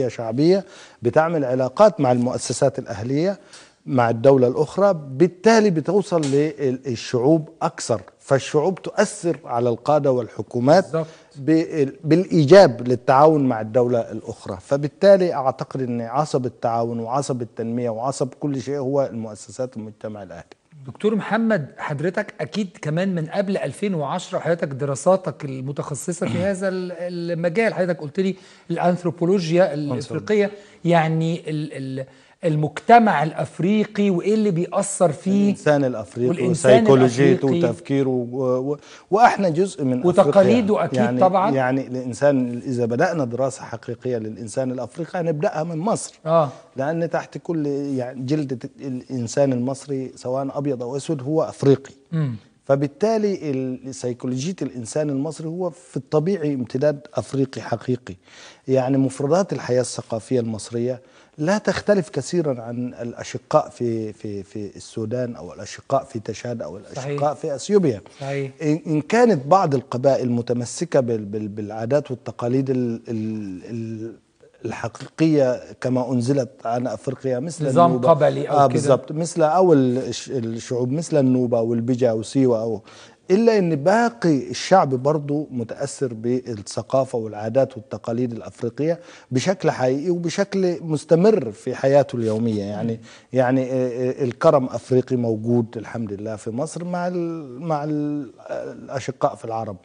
شعبية، بتعمل علاقات مع المؤسسات الأهلية مع الدولة الأخرى، بالتالي بتوصل للشعوب أكثر، فالشعوب تؤثر على القادة والحكومات بالإيجاب للتعاون مع الدولة الأخرى. فبالتالي أعتقد أن عصب التعاون وعصب التنمية وعصب كل شيء هو المؤسسات المجتمع الأهلي. دكتور محمد، حضرتك أكيد كمان من قبل 2010 حضرتك دراساتك المتخصصة في هذا المجال، حضرتك قلت لي الأنثروبولوجيا الإفريقية، يعني المجتمع الافريقي وايه اللي بيأثر فيه الانسان الافريقي وسيكولوجيته وتفكيره واحنا جزء من وتقاليده اكيد يعني طبعا. يعني الانسان اذا بدأنا دراسه حقيقيه للانسان الافريقي هنبدأها من مصر، لان تحت كل يعني جلد الانسان المصري سواء ابيض او اسود هو افريقي. فبالتالي سيكولوجية الإنسان المصري هو في الطبيعي امتداد أفريقي حقيقي. يعني مفردات الحياة الثقافية المصرية لا تختلف كثيرا عن الأشقاء في السودان أو الأشقاء في تشاد أو الأشقاء في أثيوبيا. إن كانت بعض القبائل متمسكة بالعادات والتقاليد الحقيقية كما أنزلت عن أفريقيا، مثل نظام قبلي أو بالظبط، مثل أو الشعوب مثل النوبة والبجا وسيوة، إلا أن باقي الشعب برضو متأثر بالثقافة والعادات والتقاليد الأفريقية بشكل حقيقي وبشكل مستمر في حياته اليومية. يعني الكرم أفريقي موجود الحمد لله في مصر مع الأشقاء في العرب.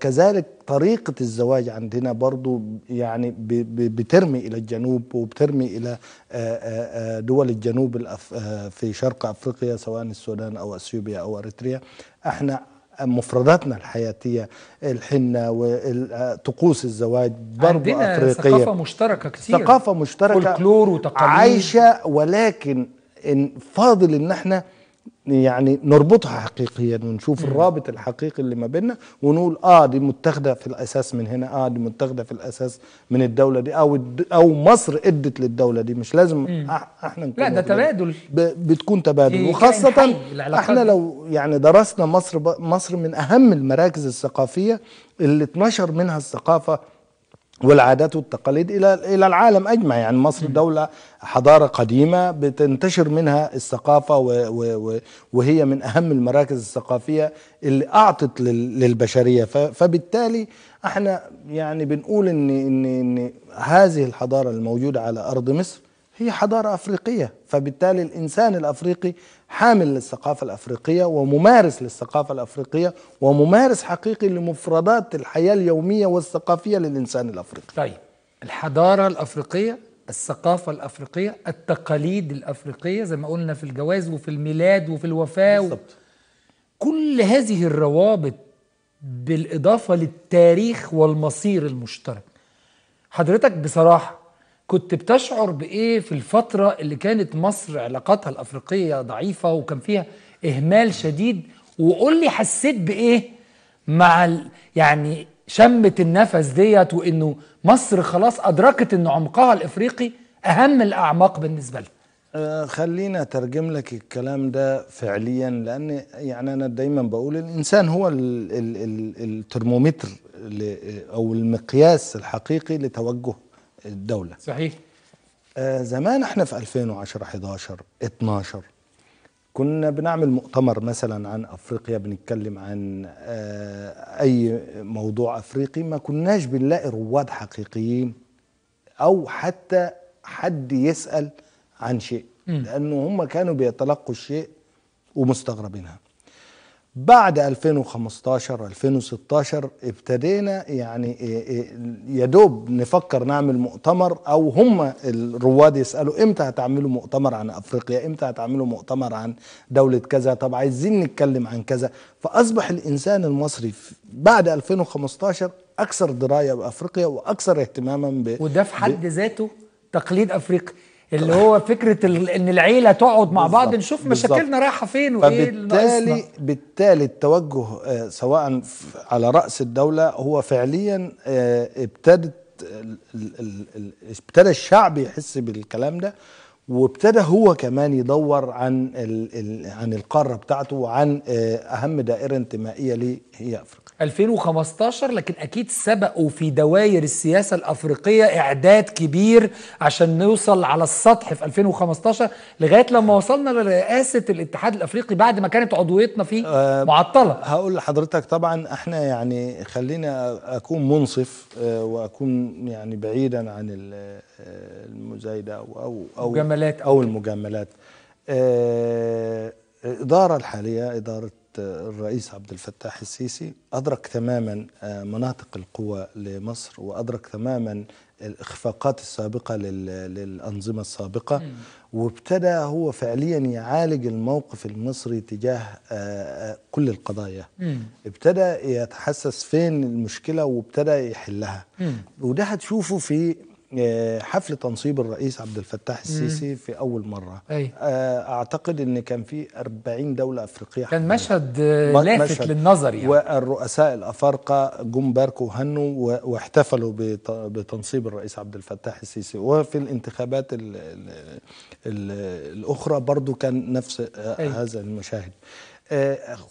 كذلك طريقة الزواج عندنا برضو يعني بترمي إلى الجنوب وبترمي إلى دول الجنوب في شرق أفريقيا، سواء السودان أو أثيوبيا أو أريتريا. احنا مفرداتنا الحياتية الحنة وطقوس الزواج برضو أفريقية، ثقافة مشتركة كتير، ثقافة مشتركة فولكلور وتقاليد عايشة، ولكن فاضل إن احنا يعني نربطها حقيقيا ونشوف الرابط الحقيقي اللي ما بيننا، ونقول دي متاخده في الاساس من هنا، دي متاخده في الاساس من الدوله دي، او مصر ادت للدوله دي. مش لازم احنا نكون، لا ده تبادل، بتكون تبادل. وخاصه احنا لو يعني درسنا مصر من اهم المراكز الثقافيه اللي اتنشر منها الثقافه والعادات والتقاليد إلى العالم أجمع. يعني مصر دولة حضارة قديمة بتنتشر منها الثقافة وهي من أهم المراكز الثقافية اللي أعطت للبشرية. فبالتالي احنا يعني بنقول إن هذه الحضارة الموجودة على أرض مصر هي حضارة أفريقية، فبالتالي الإنسان الأفريقي حامل للثقافة الأفريقية وممارس للثقافة الأفريقية وممارس حقيقي لمفردات الحياة اليومية والثقافية للإنسان الأفريقي. طيب، الحضارة الأفريقية، الثقافة الأفريقية، التقاليد الأفريقية زي ما قلنا في الجواز وفي الميلاد وفي الوفاة بالضبط، كل هذه الروابط بالإضافة للتاريخ والمصير المشترك. حضرتك بصراحة كنت بتشعر بإيه في الفترة اللي كانت مصر علاقاتها الأفريقية ضعيفة وكان فيها إهمال شديد؟ وقول لي حسيت بإيه مع يعني شمت النفس ديت، وإنه مصر خلاص أدركت إن عمقها الأفريقي أهم الأعماق بالنسبة لها. خلينا أترجم لك الكلام ده فعليا، لأن يعني أنا دايما بقول الإنسان هو الترمومتر أو المقياس الحقيقي لتوجه الدولة. صحيح. زمان احنا في 2010 11 12 كنا بنعمل مؤتمر مثلا عن أفريقيا، بنتكلم عن أي موضوع أفريقي، ما كناش بنلاقي رواد حقيقيين أو حتى حد يسأل عن شيء، لأنه هم كانوا بيتلقوا الشيء ومستغربينها. بعد 2015 2016 ابتدينا يعني يدوب نفكر نعمل مؤتمر، او هم الرواد يسالوا امتى هتعملوا مؤتمر عن افريقيا، امتى هتعملوا مؤتمر عن دوله كذا، طب عايزين نتكلم عن كذا. فاصبح الانسان المصري بعد 2015 اكثر درايه بافريقيا واكثر اهتماما وده في حد ذاته تقليد افريقي، اللي هو فكرة ان العيلة تقعد مع بعض نشوف مشاكلنا رايحة فين وايه اللي ناقصنا. بالتالي التوجه سواء على رأس الدولة هو فعليا ابتدى الشعب يحس بالكلام ده، وابتدى هو كمان يدور عن القارة بتاعته وعن اهم دائرة انتمائية ليه هي افريقيا. 2015 لكن أكيد سبقوا في دواير السياسة الأفريقية إعداد كبير عشان نوصل على السطح في 2015 لغاية لما وصلنا لرئاسة الاتحاد الأفريقي بعد ما كانت عضويتنا فيه معطلة. هقول لحضرتك طبعا احنا يعني خلينا أكون منصف وأكون يعني بعيدا عن المزايدة أو جمالات أو المجاملات. الإدارة الحالية، إدارة الرئيس عبد الفتاح السيسي، أدرك تماما مناطق القوة لمصر وأدرك تماما الإخفاقات السابقة للأنظمة السابقة، وابتدى هو فعليا يعالج الموقف المصري تجاه كل القضايا. ابتدى يتحسس فين المشكلة وابتدى يحلها، وده هتشوفه في حفل تنصيب الرئيس عبد الفتاح السيسي في أول مرة. أعتقد أن كان في 40 دولة أفريقية، كان مشهد لافت للنظر يعني. والرؤساء الأفارقة جم باركوا وهنوا واحتفلوا بتنصيب الرئيس عبد الفتاح السيسي. وفي الانتخابات الأخرى برضو كان نفس هذا المشاهد.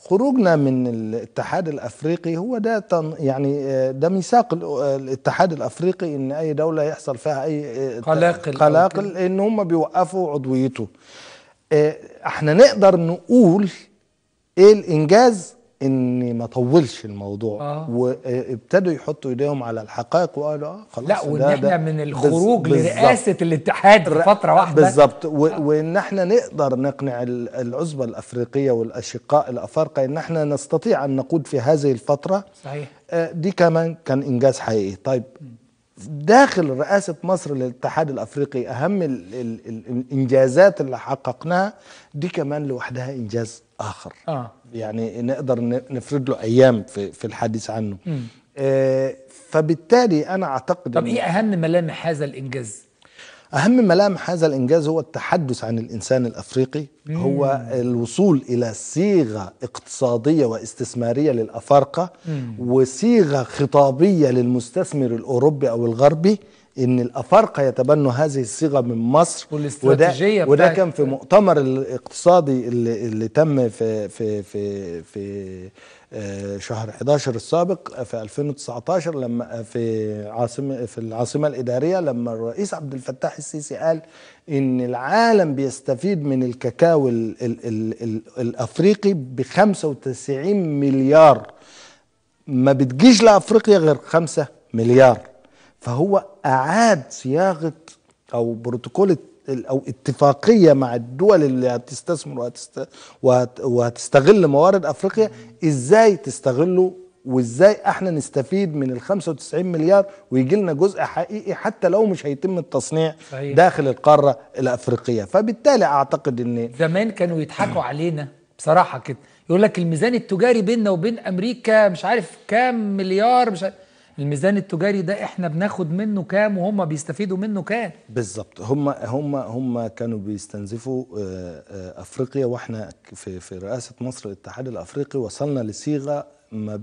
خروجنا من الاتحاد الأفريقي هو ده يعني ده ميثاق الاتحاد الأفريقي، إن أي دولة يحصل فيها أي قلاقل إن هم بيوقفوا عضويته. احنا نقدر نقول إيه الإنجاز؟ إن ما طولش الموضوع وابتدوا يحطوا إيديهم على الحقائق وقالوا خلاص. لا، وإن احنا من الخروج لرئاسة الاتحاد في فترة واحدة بالظبط، وإن احنا نقدر نقنع العزبة الأفريقية والأشقاء الأفارقة إن احنا نستطيع أن نقود في هذه الفترة. صحيح. دي كمان كان إنجاز حقيقي. طيب داخل رئاسة مصر للاتحاد الأفريقي أهم الإنجازات اللي حققناها دي كمان لوحدها إنجاز آخر. يعني نقدر نفرد له أيام في الحديث عنه. فبالتالي أنا أعتقد. طب إيه أهم ملامح هذا الإنجاز؟ أهم ملامح هذا الإنجاز هو التحدث عن الإنسان الأفريقي، هو الوصول إلى صيغة اقتصادية واستثمارية للأفارقة وصيغة خطابية للمستثمر الأوروبي أو الغربي، إن الأفارقة يتبنوا هذه الصيغة من مصر. وده كان في مؤتمر الاقتصادي اللي تم في شهر 11 السابق في 2019 لما في العاصمة الإدارية، لما الرئيس عبد الفتاح السيسي قال إن العالم بيستفيد من الكاكاو الأفريقي ب 95 مليار، ما بتجيش لأفريقيا غير 5 مليار. فهو أعاد صياغة أو بروتوكول أو اتفاقية مع الدول اللي هتستثمر وهتستغل موارد أفريقيا، إزاي تستغله وإزاي إحنا نستفيد من ال 95 مليار ويجي لنا جزء حقيقي حتى لو مش هيتم التصنيع. صحيح. داخل القارة الأفريقية. فبالتالي أعتقد إن زمان كانوا يضحكوا علينا بصراحة كده، يقول لك الميزان التجاري بيننا وبين أمريكا مش عارف كام مليار، مش عارف الميزان التجاري ده احنا بناخد منه كام وهم بيستفيدوا منه كام. بالظبط، هم كانوا بيستنزفوا افريقيا، واحنا في رئاسه مصر الاتحاد الافريقي وصلنا لصيغه ما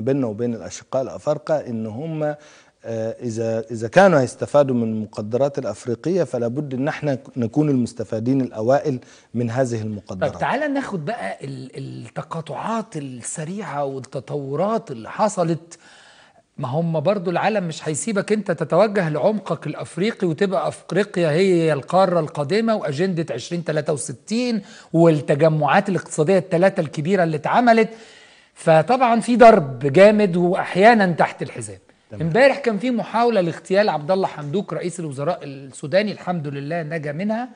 بيننا وبين الاشقاء الافارقه ان هم إذا كانوا هيستفادوا من المقدرات الأفريقية فلا بد إن احنا نكون المستفادين الأوائل من هذه المقدرات. طب تعالى ناخد بقى التقاطعات السريعة والتطورات اللي حصلت ما هم برضو العالم مش هيسيبك انت تتوجه لعمقك الافريقي وتبقى افريقيا هي القاره القادمه واجنده 2063 والتجمعات الاقتصاديه الثلاثه الكبيره اللي اتعملت. فطبعا في ضرب جامد واحيانا تحت الحزام. امبارح كان في محاوله لاغتيال عبد الله حمدوك رئيس الوزراء السوداني، الحمد لله نجا منها،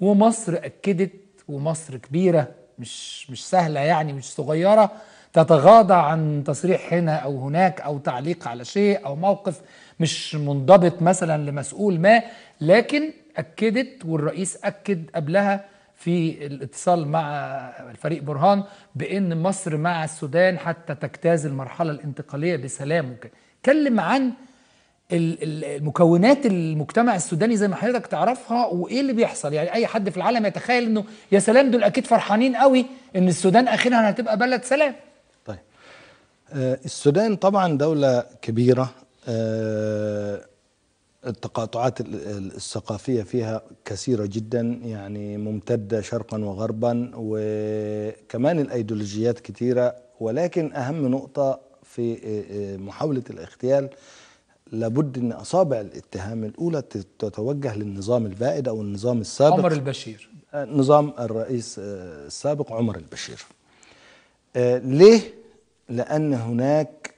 ومصر اكدت، ومصر كبيره مش سهله يعني، مش صغيره تتغاضى عن تصريح هنا أو هناك أو تعليق على شيء أو موقف مش منضبط مثلا لمسؤول ما، لكن أكدت والرئيس أكد قبلها في الاتصال مع الفريق برهان بأن مصر مع السودان حتى تجتاز المرحلة الانتقالية بسلام. اتكلم عن المكونات المجتمع السوداني زي ما حضرتك تعرفها وايه اللي بيحصل. يعني اي حد في العالم يتخيل انه يا سلام دول اكيد فرحانين قوي ان السودان اخيرا هتبقى بلد سلام. طيب السودان طبعا دولة كبيرة، التقاطعات الثقافية فيها كثيرة جدا، يعني ممتدة شرقا وغربا، وكمان الايديولوجيات كثيرة. ولكن اهم نقطة في محاولة الاغتيال لابد ان اصابع الاتهام الاولى تتوجه للنظام البائد او النظام السابق، عمر البشير، نظام الرئيس السابق عمر البشير. ليه؟ لان هناك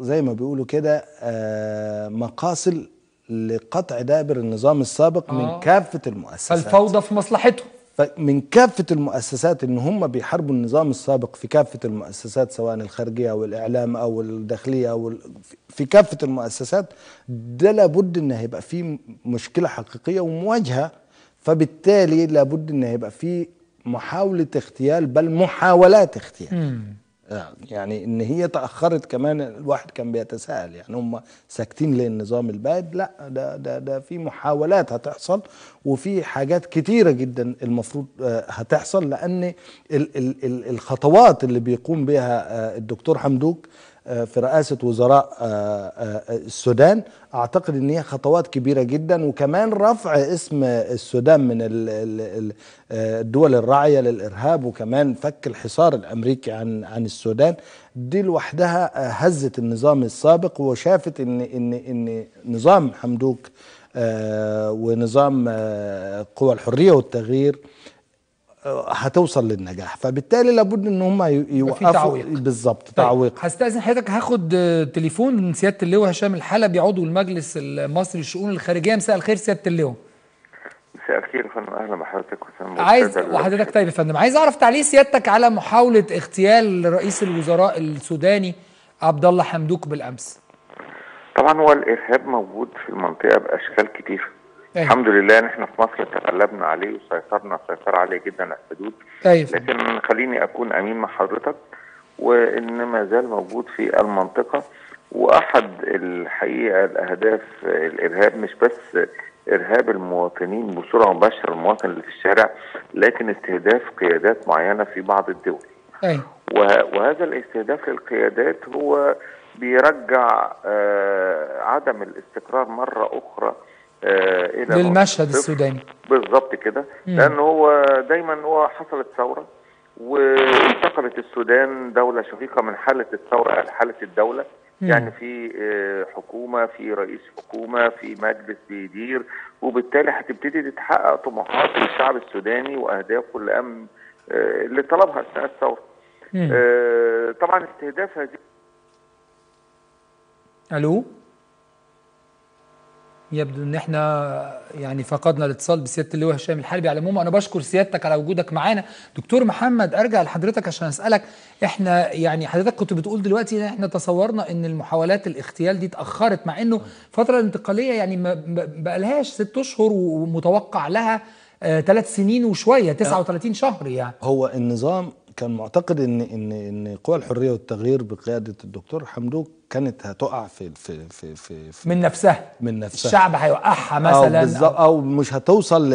زي ما بيقولوا كده مقاصد لقطع دابر النظام السابق من كافه المؤسسات، فالفوضى في مصلحته من كافة المؤسسات، إن هم بيحاربوا النظام السابق في كافة المؤسسات، سواء الخارجية أو الإعلام أو الداخلية أو في كافة المؤسسات. ده لابد إن هيبقى فيه مشكلة حقيقية ومواجهة، فبالتالي لابد إن هيبقى فيه محاولة اغتيال، بل محاولات اغتيال. يعني إن هي تأخرت كمان، الواحد كان بيتساءل يعني هم ساكتين ليه النظام البائد؟ لا، ده في محاولات هتحصل، وفي حاجات كتيرة جدا المفروض هتحصل، لأن الخطوات اللي بيقوم بها الدكتور حمدوك في رئاسة وزراء السودان أعتقد إن هي خطوات كبيرة جدا، وكمان رفع اسم السودان من الدول الراعية للإرهاب، وكمان فك الحصار الأمريكي عن السودان. دي لوحدها هزت النظام السابق، وشافت إن نظام حمدوك ونظام قوى الحرية والتغيير هتوصل للنجاح، فبالتالي لابد ان هم يوقفوا. بالظبط، تعويق. طيب. هستأذن حضرتك، هاخد تليفون من سيادة اللواء هشام الحلبي عضو المجلس المصري للشؤون الخارجية. مساء الخير سيادة اللواء. مساء الخير يا فندم، اهلا بحضرتك. عايز وحضرتك طيب يا فندم، عايز اعرف تعليق سيادتك على محاولة اغتيال رئيس الوزراء السوداني عبد الله حمدوك بالامس. طبعا هو الارهاب موجود في المنطقة باشكال كتير. أيه. الحمد لله ان احنا في مصر تغلبنا عليه وسيطرنا سيطره عليه جدا على الحدود. أيه. لكن خليني اكون امين مع حضرتك، وان ما زال موجود في المنطقه، واحد الحقيقه الاهداف الارهاب مش بس ارهاب المواطنين بصوره مباشره، المواطن اللي في الشارع، لكن استهداف قيادات معينه في بعض الدول. أيه. وهذا الاستهداف للقيادات هو بيرجع عدم الاستقرار مره اخرى للمشهد السوداني. بالظبط كده، لان هو دايما هو حصلت ثوره وانتقلت السودان دوله شقيقه من حاله الثوره الى حاله الدوله. يعني في حكومه، في رئيس حكومه، في مجلس بيدير، وبالتالي هتبتدي تتحقق طموحات الشعب السوداني واهدافه اللي طلبها اثناء الثوره. طبعا استهداف هذه. الو، يبدو ان احنا يعني فقدنا الاتصال بسياده اللواء هشام الحلبي. على العموم انا بشكر سيادتك على وجودك معانا. دكتور محمد، ارجع لحضرتك عشان اسالك، احنا يعني حضرتك كنت بتقول دلوقتي ان احنا تصورنا ان المحاولات الاغتيال دي اتاخرت، مع انه الفتره الانتقاليه يعني ما بقالهاش 6 أشهر ومتوقع لها 3 سنين وشويه، 39 شهر يعني. هو النظام كان معتقد ان قوى الحريه والتغيير بقياده الدكتور حمدوك كانت هتقع في من نفسها الشعب هيوقعها مثلا، أو مش هتوصل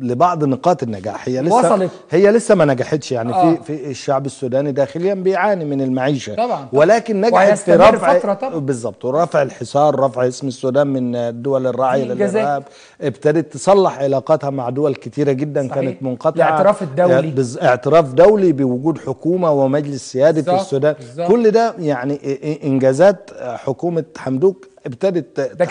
لبعض نقاط النجاح. هي لسه وصلت، هي لسه ما نجحتش يعني. في الشعب السوداني داخليا بيعاني من المعيشه طبعا، ولكن نجحت في رفع. بالظبط، ورفع الحصار، رفع اسم السودان من الدول الراعيه للارهاب، ابتدت تصلح علاقاتها مع دول كتيره جدا. صحيح. كانت منقطعه، الاعتراف الدولي، اعتراف دولي بوجود حكومه ومجلس سيادي في السودان. بالزبط. كل ده يعني انجازات سنوات حكومة حمدوك ابتدت ده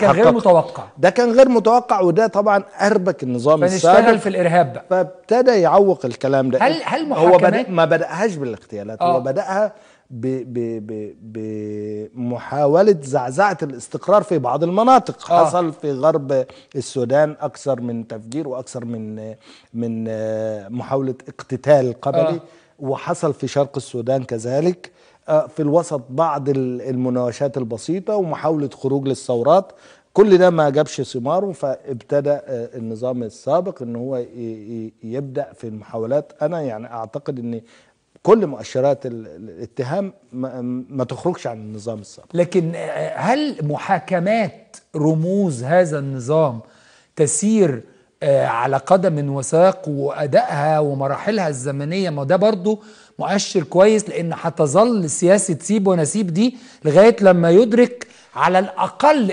كان غير متوقع، وده طبعا اربك النظام السابق، فنشتغل في الارهاب بقى، فابتدى يعوق الكلام ده. هل هو ما بدأهاش بالاغتيالات، هو بدأها بمحاولة زعزعة الاستقرار في بعض المناطق. حصل في غرب السودان أكثر من تفجير وأكثر من محاولة اقتتال قبلي، وحصل في شرق السودان كذلك، في الوسط بعض المناوشات البسيطة ومحاولة خروج للثورات. كل ده ما جابش ثماره، فابتدى النظام السابق إن هو يبدأ في المحاولات. أنا يعني أعتقد إن كل مؤشرات الاتهام ما تخرجش عن النظام السابق. لكن هل محاكمات رموز هذا النظام تسير على قدم وساق، وأدائها ومراحلها الزمنية، ما ده برضو مؤشر كويس، لأن هتظل سياسة سيب ونسيب دي لغاية لما يدرك على الأقل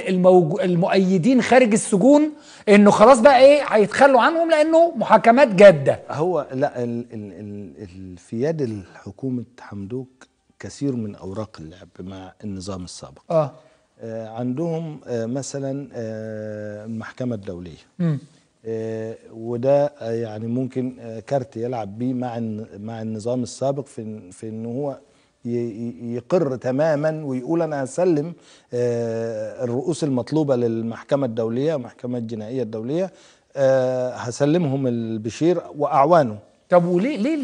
المؤيدين خارج السجون إنه خلاص بقى إيه، هيتخلوا عنهم لأنه محاكمات جادة. هو لا، في يد الحكومة حمدوك كثير من أوراق اللعب مع النظام السابق. عندهم مثلا المحكمة الدولية، وده يعني ممكن كارت يلعب بيه مع النظام السابق في إنه هو يقر تماما ويقول أنا هسلم الرؤوس المطلوبة للمحكمة الدولية، المحكمة الجنائية الدولية، هسلمهم البشير وأعوانه. طب وليه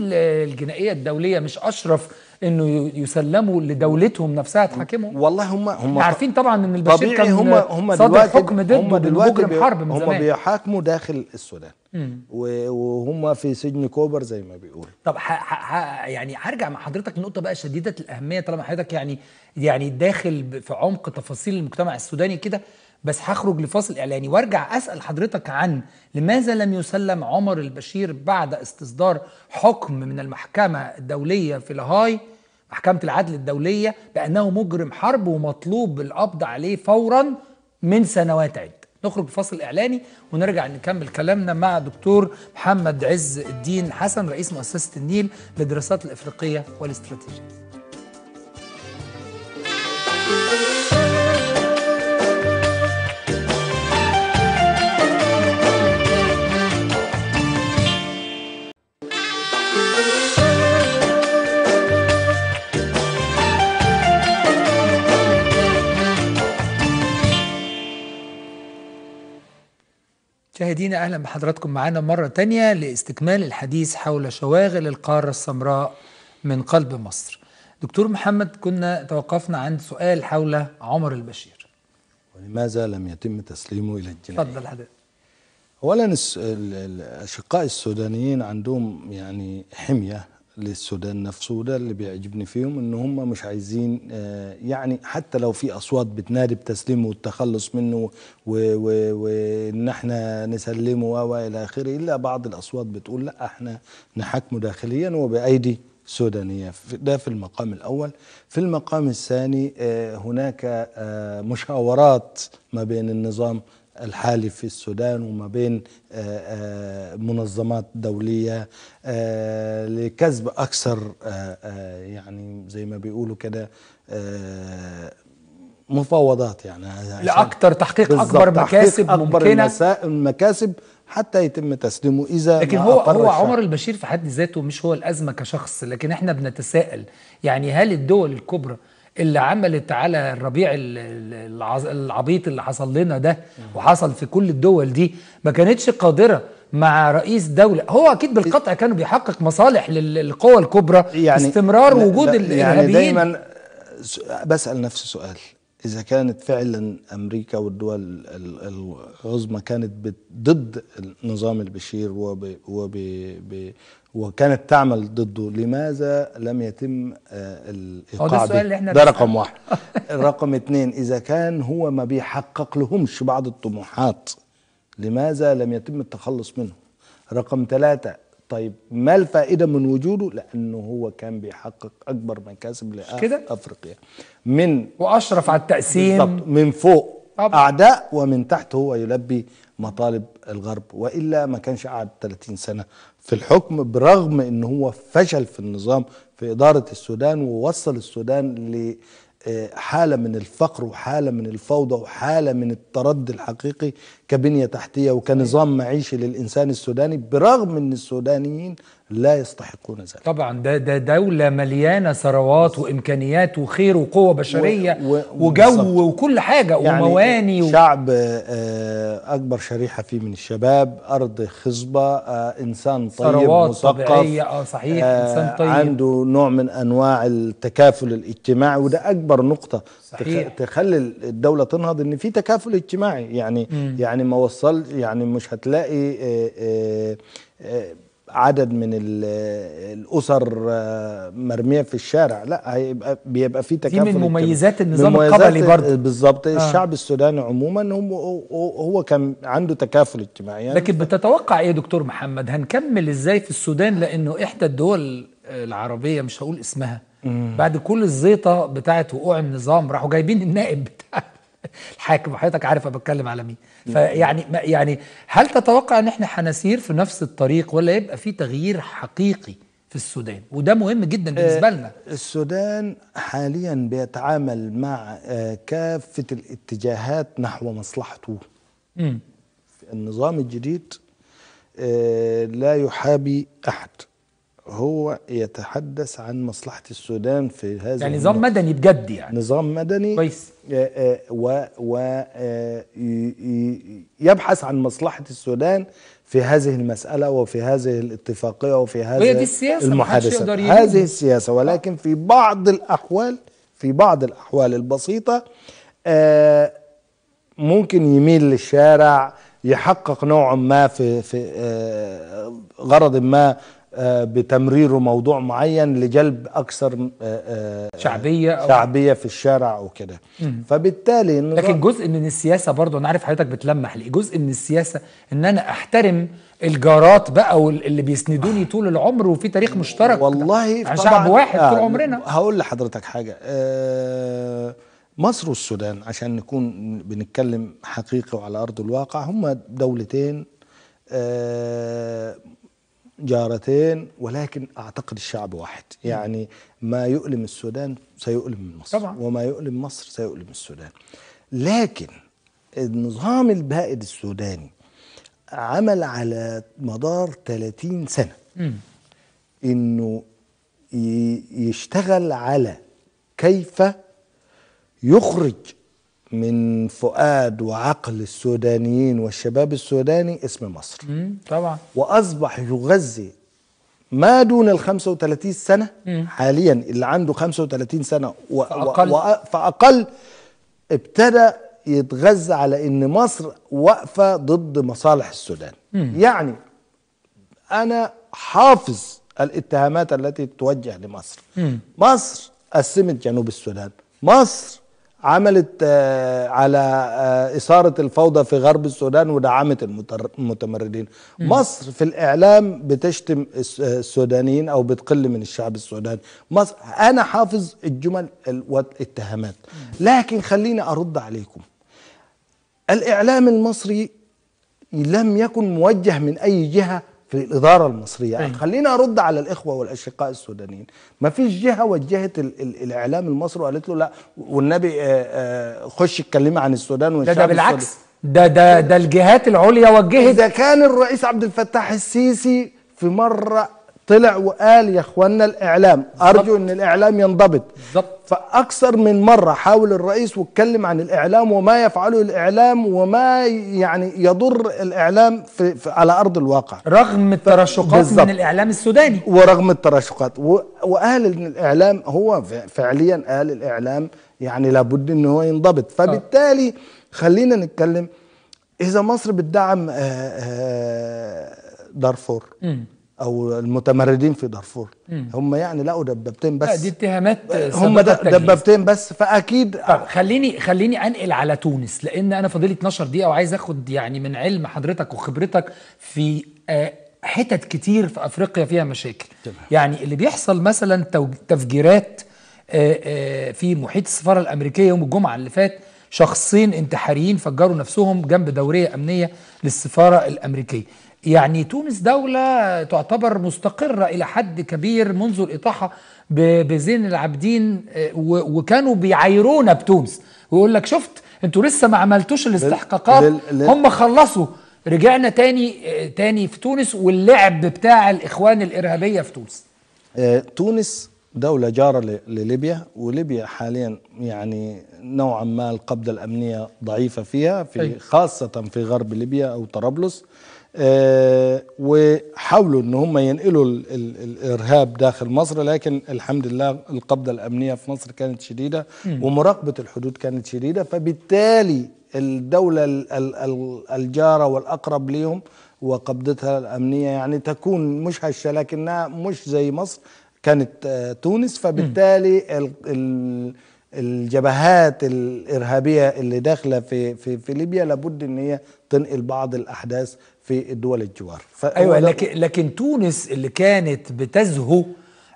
الجنائية الدولية مش أشرف إنه يسلموا لدولتهم نفسها تحاكمهم؟ والله هم عارفين طبعا إن البشير كان صادر حكم ضده بالمجرم حرب من زمان. هم بيحاكموا داخل السودان وهم في سجن كوبر زي ما بيقول. طب يعني هرجع مع حضرتك لنقطة بقى شديدة الأهمية، طالما حضرتك يعني داخل في عمق تفاصيل المجتمع السوداني كده، بس هخرج لفاصل إعلاني وارجع أسأل حضرتك عن لماذا لم يسلم عمر البشير بعد استصدار حكم من المحكمة الدولية في لاهاي، محكمة العدل الدولية، بأنه مجرم حرب ومطلوب القبض عليه فورا من سنوات عدة. نخرج بفاصل إعلاني ونرجع نكمل كلامنا مع دكتور محمد عز الدين حسن، رئيس مؤسسة النيل للدراسات الإفريقية والاستراتيجية. مشاهدينا اهلا بحضراتكم معانا مره تانية لاستكمال الحديث حول شواغل القاره السمراء من قلب مصر. دكتور محمد، كنا توقفنا عند سؤال حول عمر البشير ولماذا لم يتم تسليمه الى الجنائيه. اتفضل حضرتك. اولا الاشقاء السودانيين عندهم يعني حميه للسودان نفسه، وده اللي بيعجبني فيهم، ان هم مش عايزين يعني حتى لو في اصوات بتنادي بتسليمه والتخلص منه وان احنا نسلمه والى اخره، الا بعض الاصوات بتقول لا، احنا نحاكمه داخليا وبايدي سودانيه. ده في المقام الاول. في المقام الثاني هناك مشاورات ما بين النظام الحالي في السودان وما بين منظمات دولية لكسب أكثر يعني زي ما بيقولوا كده مفاوضات، يعني لأكثر تحقيق أكبر مكاسب ممكنة، المكاسب حتى يتم تسليمه إذا. لكن هو عمر البشير في حد ذاته مش هو الأزمة كشخص، لكن احنا بنتساءل يعني هل الدول الكبرى اللي عملت على الربيع العبيط اللي حصل لنا ده وحصل في كل الدول دي ما كانتش قادرة مع رئيس دولة، هو أكيد بالقطع كانوا بيحقق مصالح للقوى الكبرى يعني استمرار وجود الإرهابيين. دايما بسأل نفسي سؤال، إذا كانت فعلا أمريكا والدول العظمى كانت ضد نظام البشير وكانت تعمل ضده، لماذا لم يتم الإيقاع به؟ ده رقم واحد. رقم اتنين، إذا كان هو ما بيحقق لهمش بعض الطموحات، لماذا لم يتم التخلص منه؟ رقم ثلاثة، طيب ما الفائدة من وجوده؟ لأنه هو كان بيحقق أكبر مكاسب لأفريقيا من وأشرف على التقسيم من فوق أعداء ومن تحت هو يلبي مطالب الغرب، وإلا ما كانش قعد 30 سنة في الحكم، برغم إن هو فشل في النظام في إدارة السودان ووصل السودان حالة من الفقر وحالة من الفوضى وحالة من التردي الحقيقي كبنية تحتية وكنظام معيشي للإنسان السوداني، برغم أن السودانيين لا يستحقون ذلك. طبعا ده دولة مليانة ثروات وإمكانيات وخير وقوة بشرية وجو وكل حاجة يعني ومواني شعب أكبر شريحة فيه من الشباب، أرض خصبة، إنسان طيب مثقف، صحيح إنسان طيب عنده نوع من أنواع التكافل الاجتماعي، وده أكبر نقطة صحيح تخلي الدولة تنهض، إن في تكافل اجتماعي. يعني يعني ما وصل يعني مش هتلاقي عدد من الأسر مرمية في الشارع، لا هيبقى بيبقى في تكافل. دي من مميزات النظام القبلي برضه بالظبط. الشعب السوداني عموما هو كان عنده تكافل اجتماعي يعني. لكن بتتوقع ايه يا دكتور محمد، هنكمل ازاي في السودان؟ لانه احدى الدول العربية مش هقول اسمها بعد كل الزيطة بتاعت وقوع النظام راحوا جايبين النائب بتاع الحاكم، وحضرتك عارف انا بتكلم على مين. فيعني هل تتوقع ان احنا هنسير في نفس الطريق، ولا يبقى في تغيير حقيقي في السودان؟ وده مهم جدا بالنسبه لنا. السودان حاليا بيتعامل مع كافه الاتجاهات نحو مصلحته. النظام الجديد لا يحابي احد، هو يتحدث عن مصلحة السودان في هذا يعني نظام مدني بجد، يعني نظام مدني كويس ويبحث عن مصلحة السودان في هذه المسألة وفي هذه الاتفاقية وفي هذه المحادثة، هذه السياسة. ولكن في بعض الأحوال، في بعض الأحوال البسيطة ممكن يميل للشارع، يحقق نوع ما في غرض ما بتمريره موضوع معين لجلب أكثر شعبية في الشارع وكده. فبالتالي لكن جزء من السياسة برضه، أنا عارف حضرتك بتلمح لي، جزء من السياسة إن أنا أحترم الجارات بقى واللي بيسندوني طول العمر، وفي تاريخ مشترك والله عن شعب واحد طول عمرنا. هقول لحضرتك حاجة، مصر والسودان عشان نكون بنتكلم حقيقي وعلى أرض الواقع، هما دولتين جارتين، ولكن أعتقد الشعب واحد. يعني ما يؤلم السودان سيؤلم مصر طبعا، وما يؤلم مصر سيؤلم السودان. لكن النظام البائد السوداني عمل على مدار 30 سنة إنه يشتغل على كيف يخرج من فؤاد وعقل السودانيين والشباب السوداني اسم مصر طبعا، وأصبح يغذي ما دون ال 35 سنة حاليا، اللي عنده 35 سنة فأقل ابتدى يتغذى على إن مصر واقفة ضد مصالح السودان. يعني أنا حافظ الاتهامات التي توجه لمصر. مصر قسمت جنوب السودان، مصر عملت على إثارة الفوضى في غرب السودان ودعمت المتمردين، مصر في الإعلام بتشتم السودانيين أو بتقل من الشعب السوداني، مصر. أنا حافظ الجمل والاتهامات، لكن خليني أرد عليكم. الإعلام المصري لم يكن موجه من أي جهة في الإدارة المصرية. خلينا أرد على الإخوة والأشقاء السودانيين، ما فيش جهة وجهت الإعلام المصري وقالت له لا والنبي خش اتكلمي عن السودان والشعب. ده بالعكس، ده الجهات العليا وجهت. إذا كان الرئيس عبد الفتاح السيسي في مرة طلع وقال يا إخوانا الإعلام، أرجو أن الإعلام ينضبط، فأكثر من مرة حاول الرئيس واتكلم عن الإعلام وما يفعله الإعلام وما يعني يضر الإعلام في على أرض الواقع، رغم الترشقات من الإعلام السوداني ورغم الترشقات. وقال أن الإعلام، هو فعليا قال الإعلام يعني لابد أن هو ينضبط. فبالتالي خلينا نتكلم، إذا مصر بتدعم دارفور أو المتمردين في دارفور، هم يعني لقوا دبابتين بس. دي اتهامات، هم دبابتين بس، فأكيد. خليني أنقل على تونس، لأن أنا فاضلي 12 دقيقة وعايز أخد يعني من علم حضرتك وخبرتك في حتت كتير في أفريقيا فيها مشاكل. يعني اللي بيحصل مثلا تفجيرات في محيط السفارة الأمريكية يوم الجمعة اللي فات، شخصين انتحاريين فجروا نفسهم جنب دورية أمنية للسفارة الأمريكية. يعني تونس دولة تعتبر مستقرة إلى حد كبير منذ الإطاحة بزين العابدين، وكانوا بيعايرونا بتونس ويقول لك شفت انتوا لسه ما عملتوش الاستحقاقات، هم خلصوا رجعنا تاني في تونس واللعب بتاع الإخوان الإرهابية في تونس. تونس دولة جارة لليبيا، وليبيا حاليا يعني نوعا ما القبضة الأمنية ضعيفة فيها خاصة في غرب ليبيا أو طرابلس، وحاولوا ان هم ينقلوا الارهاب داخل مصر، لكن الحمد لله القبضه الامنيه في مصر كانت شديده ومراقبه الحدود كانت شديده، فبالتالي الدوله الجاره والاقرب ليهم وقبضتها الامنيه يعني تكون مش هشه، لكنها مش زي مصر كانت تونس، فبالتالي الجبهات الارهابيه اللي داخله في ليبيا لابد ان هي تنقل بعض الاحداث في الدول الجوار. ايوه، لكن تونس اللي كانت بتزهو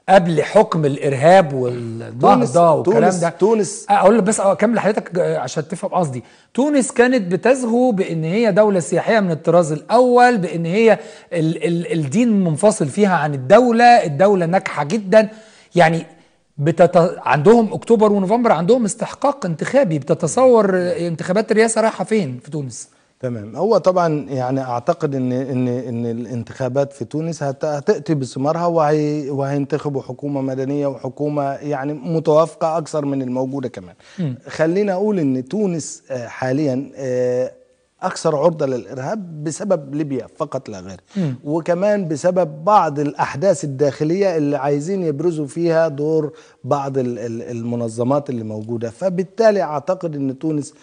قبل حكم الارهاب والنهضه والكلام ده، تونس اقول بس اكمل لحضرتك عشان تفهم قصدي. تونس كانت بتزهو بان هي دوله سياحيه من الطراز الاول، بان هي الدين منفصل فيها عن الدوله ناجحه جدا، يعني عندهم اكتوبر ونوفمبر عندهم استحقاق انتخابي. بتتصور انتخابات الرئاسه رايحه فين في تونس؟ تمام. هو طبعا يعني اعتقد ان الانتخابات في تونس هتاتي بثمارها، وهينتخبوا حكومه مدنيه وحكومه يعني متوافقه اكثر من الموجوده كمان. خلينا اقول ان تونس حاليا اكثر عرضه للارهاب بسبب ليبيا فقط لا غير، وكمان بسبب بعض الاحداث الداخليه اللي عايزين يبرزوا فيها دور بعض المنظمات اللي موجوده، فبالتالي اعتقد ان تونس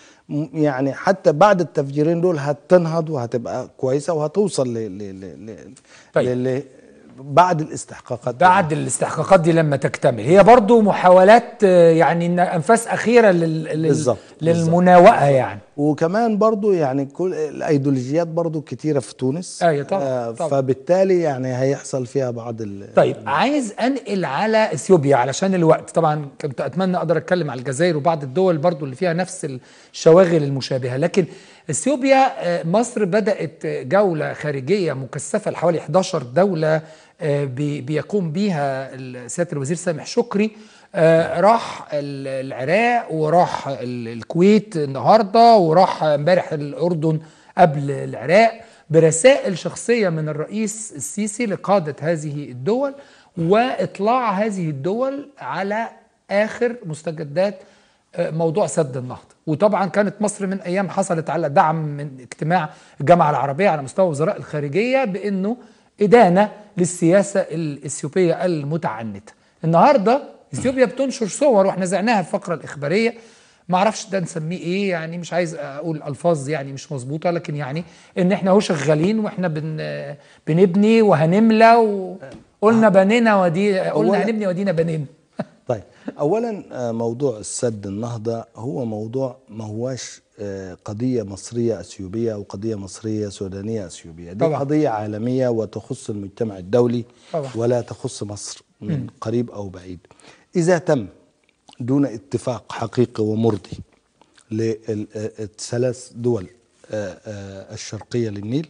يعني حتى بعد التفجيرين دول هتنهض وهتبقى كويسه وهتوصل ل بعد الاستحقاقات دي. بعد الاستحقاقات دي لما تكتمل هي برضو محاولات يعني انفاس اخيره للمناوئه يعني. وكمان برضو يعني كل الايديولوجيات برضو كتيره في تونس. ايوه طبعا. فبالتالي يعني هيحصل فيها بعض عايز انقل على اثيوبيا علشان الوقت، طبعا كنت اتمنى اقدر اتكلم على الجزائر وبعض الدول برضو اللي فيها نفس الشواغل المشابهه، لكن اثيوبيا مصر بدات جوله خارجيه مكثفه لحوالي 11 دوله بيقوم بيها سيادة الوزير سامح شكري. راح العراق وراح الكويت النهارده وراح امبارح الأردن قبل العراق، برسائل شخصية من الرئيس السيسي لقادة هذه الدول وإطلاع هذه الدول على آخر مستجدات موضوع سد النهضة. وطبعا كانت مصر من أيام حصلت على دعم من اجتماع الجامعة العربية على مستوى وزراء الخارجية بأنه إدانة للسياسة الإثيوبية المتعنتة. النهاردة إثيوبيا بتنشر صور واحنا زعناها في الفقرة الإخبارية، معرفش ده نسميه إيه، يعني مش عايز أقول ألفاظ يعني مش مظبوطة، لكن يعني إن إحنا هو شغالين وإحنا بنبني وهنملى، وقلنا بنينا قلنا هنبني ودينا بنينا. طيب، أولا موضوع السد النهضة هو موضوع ما هواش قضية مصرية أثيوبية أو قضية مصرية سودانية أثيوبية، دي طبعا قضية عالمية وتخص المجتمع الدولي طبعا، ولا تخص مصر من قريب أو بعيد. إذا تم دون اتفاق حقيقي ومرضي للثلاث دول الشرقية للنيل،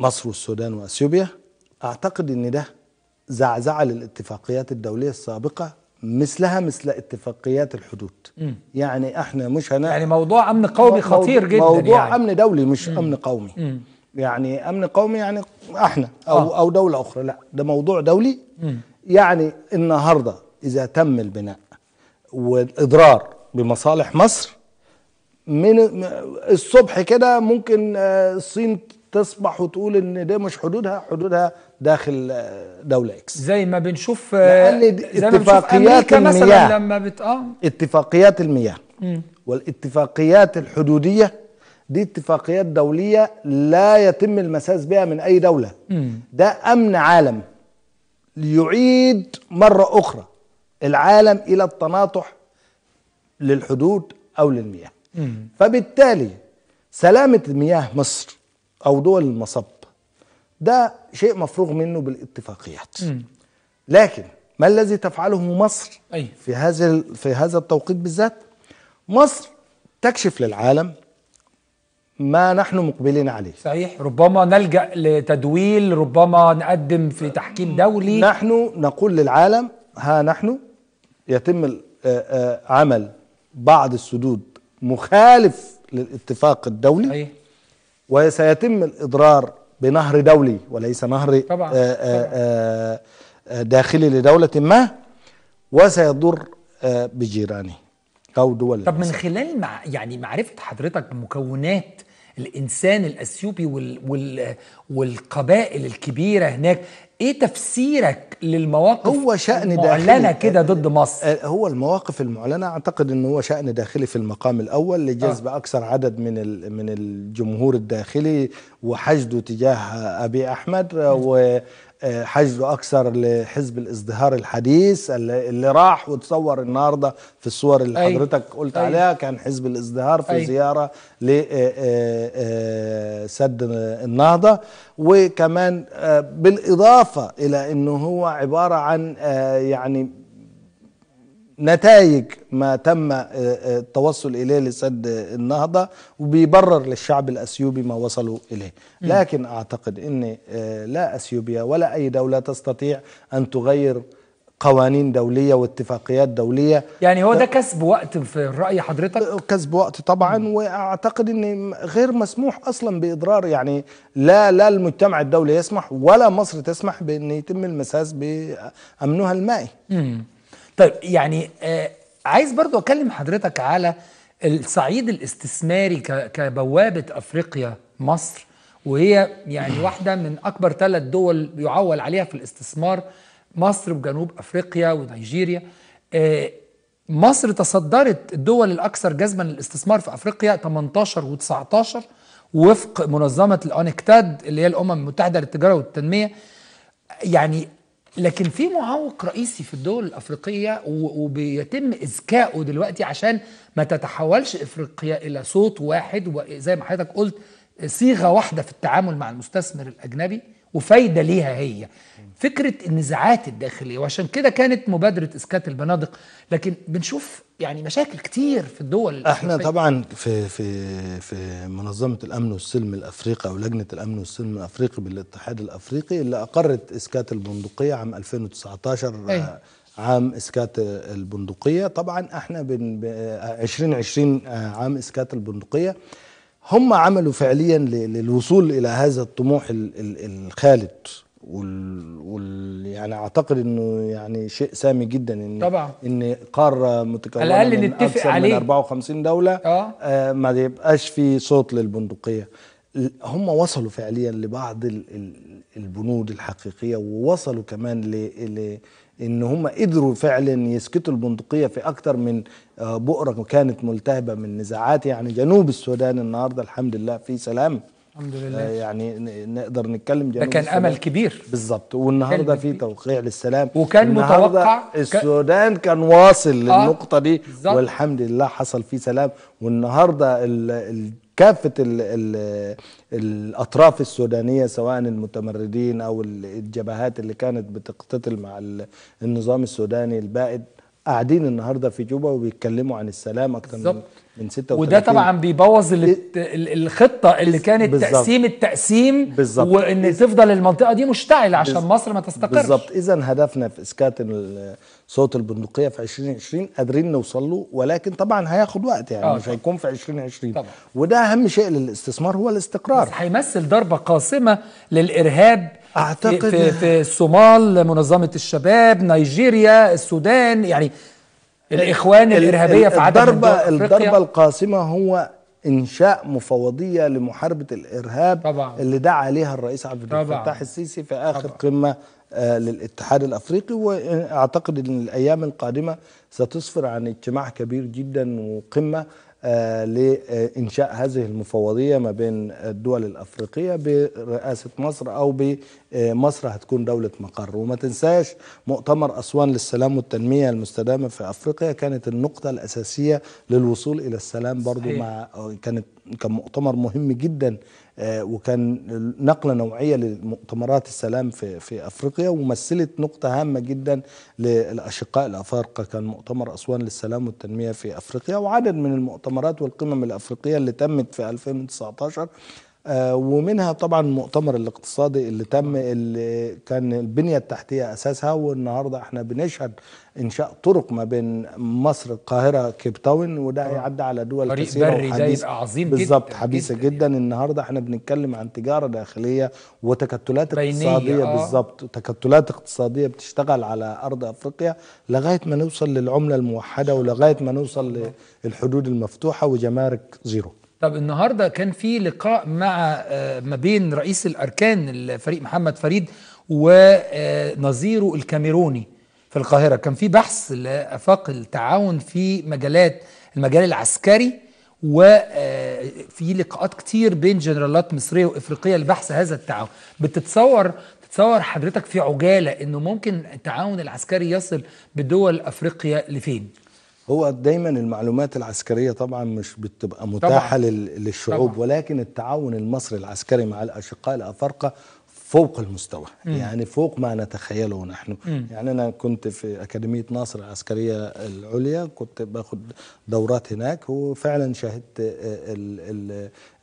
مصر والسودان وأثيوبيا، أعتقد أن ده زعزعة للاتفاقيات الدولية السابقة، مثلها مثل اتفاقيات الحدود. يعني احنا مش يعني موضوع امن قومي خطير جدا، موضوع يعني امن دولي مش امن قومي. يعني امن قومي يعني احنا او دولة اخرى، لا ده موضوع دولي. يعني النهاردة اذا تم البناء والاضرار بمصالح مصر، من الصبح كده ممكن الصين تصبح وتقول ان ده مش حدودها داخل دولة اكس، زي ما بنشوف اتفاقيات المياه لما اتفاقيات المياه والاتفاقيات الحدودية، دي اتفاقيات دولية لا يتم المساس بها من اي دولة. ده امن عالم ليعيد مرة اخرى العالم الى التناطح للحدود او للمياه. فبالتالي سلامة مياه مصر او دول المصب ده شيء مفروغ منه بالاتفاقيات. لكن ما الذي تفعله مصر في هذا التوقيت بالذات؟ مصر تكشف للعالم ما نحن مقبلين عليه. صحيح، ربما نلجأ لتدويل، ربما نقدم في تحكيم دولي. نحن نقول للعالم ها نحن يتم عمل بعض السدود مخالف للاتفاق الدولي. صحيح. وسيتم الإضرار بنهر دولي وليس نهر طبعاً. داخلي لدولة ما، وسيضر بجيرانه أو دول. طب من خلال يعني معرفة حضرتك بمكونات الإنسان الأثيوبي والقبائل الكبيرة هناك، إيه تفسيرك للمواقف هو شأن المعلنة كده ضد مصر؟ هو المواقف المعلنة أعتقد إن هو شأن داخلي في المقام الأول لجذب أكثر عدد من الجمهور الداخلي وحشده تجاه أبي أحمد وحشده أكثر لحزب الازدهار الحديث اللي راح وتصور النهاردة في الصور اللي حضرتك قلت عليها. كان حزب الازدهار في زيارة لسد النهضة، وكمان بالإضافة إلى أنه هو عبارة عن يعني نتائج ما تم التوصل إليه لسد النهضة، وبيبرر للشعب الأثيوبي ما وصلوا إليه. لكن أعتقد أن لا أثيوبيا ولا أي دولة تستطيع أن تغير قوانين دولية واتفاقيات دولية. يعني هو ده كسب وقت في الرأي حضرتك؟ كسب وقت طبعا، واعتقد ان غير مسموح اصلا باضرار، يعني لا المجتمع الدولي يسمح ولا مصر تسمح بان يتم المساس بامنها المائي. طيب يعني عايز برضو اكلم حضرتك على الصعيد الاستثماري كبوابة افريقيا مصر، وهي يعني واحدة من اكبر 3 دول يعول عليها في الاستثمار، مصر وجنوب افريقيا ونيجيريا. مصر تصدرت الدول الاكثر جذبا للاستثمار في افريقيا 18 و19 وفق منظمه الاونكتاد اللي هي الامم المتحده للتجاره والتنميه. يعني لكن في معوق رئيسي في الدول الافريقيه وبيتم اذكائه دلوقتي عشان ما تتحولش افريقيا الى صوت واحد وزي ما حضرتك قلت صيغه واحده في التعامل مع المستثمر الاجنبي وفايده ليها هي فكره النزاعات الداخليه، وعشان كده كانت مبادره اسكات البنادق. لكن بنشوف يعني مشاكل كتير في الدول. احنا طبعا في منظمه الامن والسلم الافريقي او لجنه الامن والسلم الافريقي بالاتحاد الافريقي اللي اقرت اسكات البندقيه عام 2019. عام اسكات البندقيه طبعا احنا 2020 عام اسكات البندقيه. هم عملوا فعليا للوصول الى هذا الطموح الخالد يعني اعتقد انه يعني شيء سامي جدا ان طبعا ان قاره متكونه من اكثر من 54 دوله ما يبقاش في صوت للبندقيه. هم وصلوا فعليا لبعض البنود الحقيقيه، ووصلوا كمان ان هم قدروا فعلا يسكتوا البندقيه في اكثر من بؤره كانت ملتهبه من نزاعات. يعني جنوب السودان النهارده الحمد لله في سلام، الحمد لله، يعني نقدر نتكلم جنوب. ده كان امل كبير بالظبط، والنهارده في توقيع للسلام، وكان متوقع السودان كان واصل للنقطه دي بالزبط. والحمد لله حصل في سلام، والنهارده كافة الأطراف السودانية سواء المتمردين أو الجبهات اللي كانت بتقتتل مع النظام السوداني البائد قاعدين النهاردة في جوبا وبيتكلموا عن السلام أكتر من 36. وده طبعا بيبوظ الخطة اللي كانت بالزبط. التقسيم بالزبط. وإن تفضل المنطقة دي مشتعلة عشان بالزبط. مصر ما تستقرش بالظبط. إذا هدفنا في إسكات صوت البندقية في 2020 قادرين نوصل له، ولكن طبعا هياخد وقت، يعني مش هيكون في 2020 طبعا. وده أهم شيء للاستثمار هو الاستقرار، بس هيمثل ضربة قاسمة للإرهاب أعتقد في الصومال، منظمة الشباب، نيجيريا، السودان، يعني الإخوان الإرهابية في عدد من دول أفريقيا. الضربة القاسمة هو إنشاء مفوضية لمحاربة الإرهاب طبعا. اللي دعا عليها الرئيس عبد الفتاح السيسي في آخر قمة للاتحاد الأفريقي، وأعتقد أن الأيام القادمة ستصفر عن اجتماع كبير جدا وقمة لإنشاء هذه المفوضية ما بين الدول الأفريقية برئاسة مصر، أو بمصر هتكون دولة مقر. وما تنساش مؤتمر أسوان للسلام والتنمية المستدامة في أفريقيا كانت النقطة الأساسية للوصول إلى السلام برضو مع كانت كان مؤتمر مهم جدا وكان نقلة نوعية لمؤتمرات السلام في أفريقيا، ومثلت نقطة هامة جدا للأشقاء الأفارقة. كان مؤتمر أسوان للسلام والتنمية في أفريقيا وعدد من المؤتمرات والقمم الأفريقية اللي تمت في 2019، ومنها طبعا المؤتمر الاقتصادي اللي تم، اللي كان البنية التحتية أساسها، والنهاردة احنا بنشهد إنشاء طرق ما بين مصر، القاهرة، كيب تاون، وده هيعدي على دول كثيرة وحديث عظيم بالظبط حديثة جدا. النهاردة احنا بنتكلم عن تجارة داخلية وتكتلات اقتصادية بالظبط، تكتلات اقتصادية بتشتغل على أرض أفريقيا لغاية ما نوصل للعملة الموحدة ولغاية ما نوصل للحدود المفتوحة وجمارك زيرو. طب النهارده كان في لقاء ما بين رئيس الاركان الفريق محمد فريد ونظيره الكاميروني في القاهره، كان في بحث لافاق التعاون في مجالات المجال العسكري، وفي لقاءات كتير بين جنرالات مصريه وافريقيه لبحث هذا التعاون. بتتصور حضرتك في عجاله انه ممكن التعاون العسكري يصل بدول افريقيا لفين؟ هو دايما المعلومات العسكرية طبعا مش بتبقى متاحة للشعوب طبعاً. ولكن التعاون المصري العسكري مع الأشقاء الأفارقة فوق المستوى، يعني فوق ما نتخيله نحن. يعني أنا كنت في أكاديمية ناصر العسكرية العليا، كنت باخد دورات هناك، وفعلا شاهدت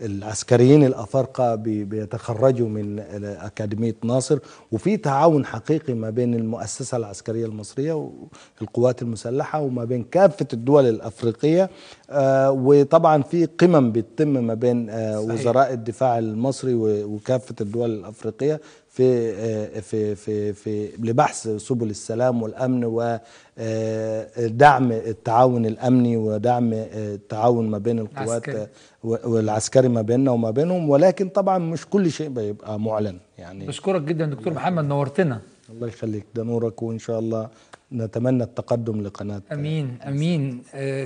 العسكريين الأفارقة بيتخرجوا من أكاديمية ناصر، وفي تعاون حقيقي ما بين المؤسسة العسكرية المصرية والقوات المسلحة وما بين كافة الدول الأفريقية. وطبعا في قمم بتتم ما بين وزراء الدفاع المصري وكافة الدول الأفريقية في في في في لبحث سبل السلام والأمن ودعم التعاون الأمني ودعم التعاون ما بين القوات والعسكري ما بيننا وما بينهم. ولكن طبعا مش كل شيء بيبقى معلن. يعني بشكرك جدا دكتور محمد، نورتنا. الله يخليك، ده نورك، وإن شاء الله نتمنى التقدم لقناة. أمين أمين.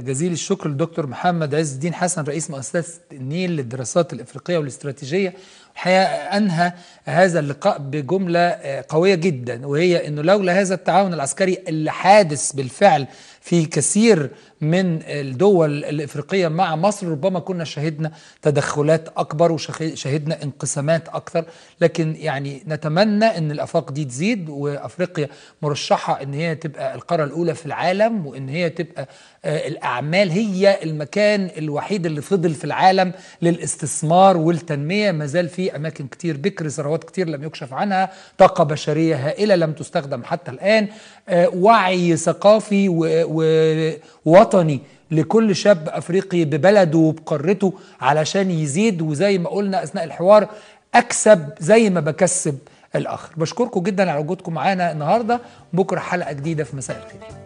جزيل الشكر للدكتور محمد عز الدين حسن رئيس مؤسسة النيل للدراسات الإفريقية والاستراتيجية. الحقيقة أنهى هذا اللقاء بجملة قوية جدا، وهي أنه لولا هذا التعاون العسكري اللي حادث بالفعل في كثير من الدول الإفريقية مع مصر، ربما كنا شهدنا تدخلات أكبر وشهدنا انقسامات أكثر. لكن يعني نتمنى أن الآفاق دي تزيد، وأفريقيا مرشحة أن هي تبقى القارة الأولى في العالم، وأن هي تبقى الأعمال هي المكان الوحيد اللي فضل في العالم للاستثمار والتنمية. ما زال في أماكن كتير بكر، ثروات كتير لم يكشف عنها، طاقة بشرية هائلة لم تستخدم حتى الآن، وعي ثقافي ووطني لكل شاب أفريقي ببلده وبقارته علشان يزيد، وزي ما قلنا أثناء الحوار أكسب زي ما بكسب الآخر. بشكركم جدا على وجودكم معانا النهاردة. بكرة حلقة جديدة في مساء الخير.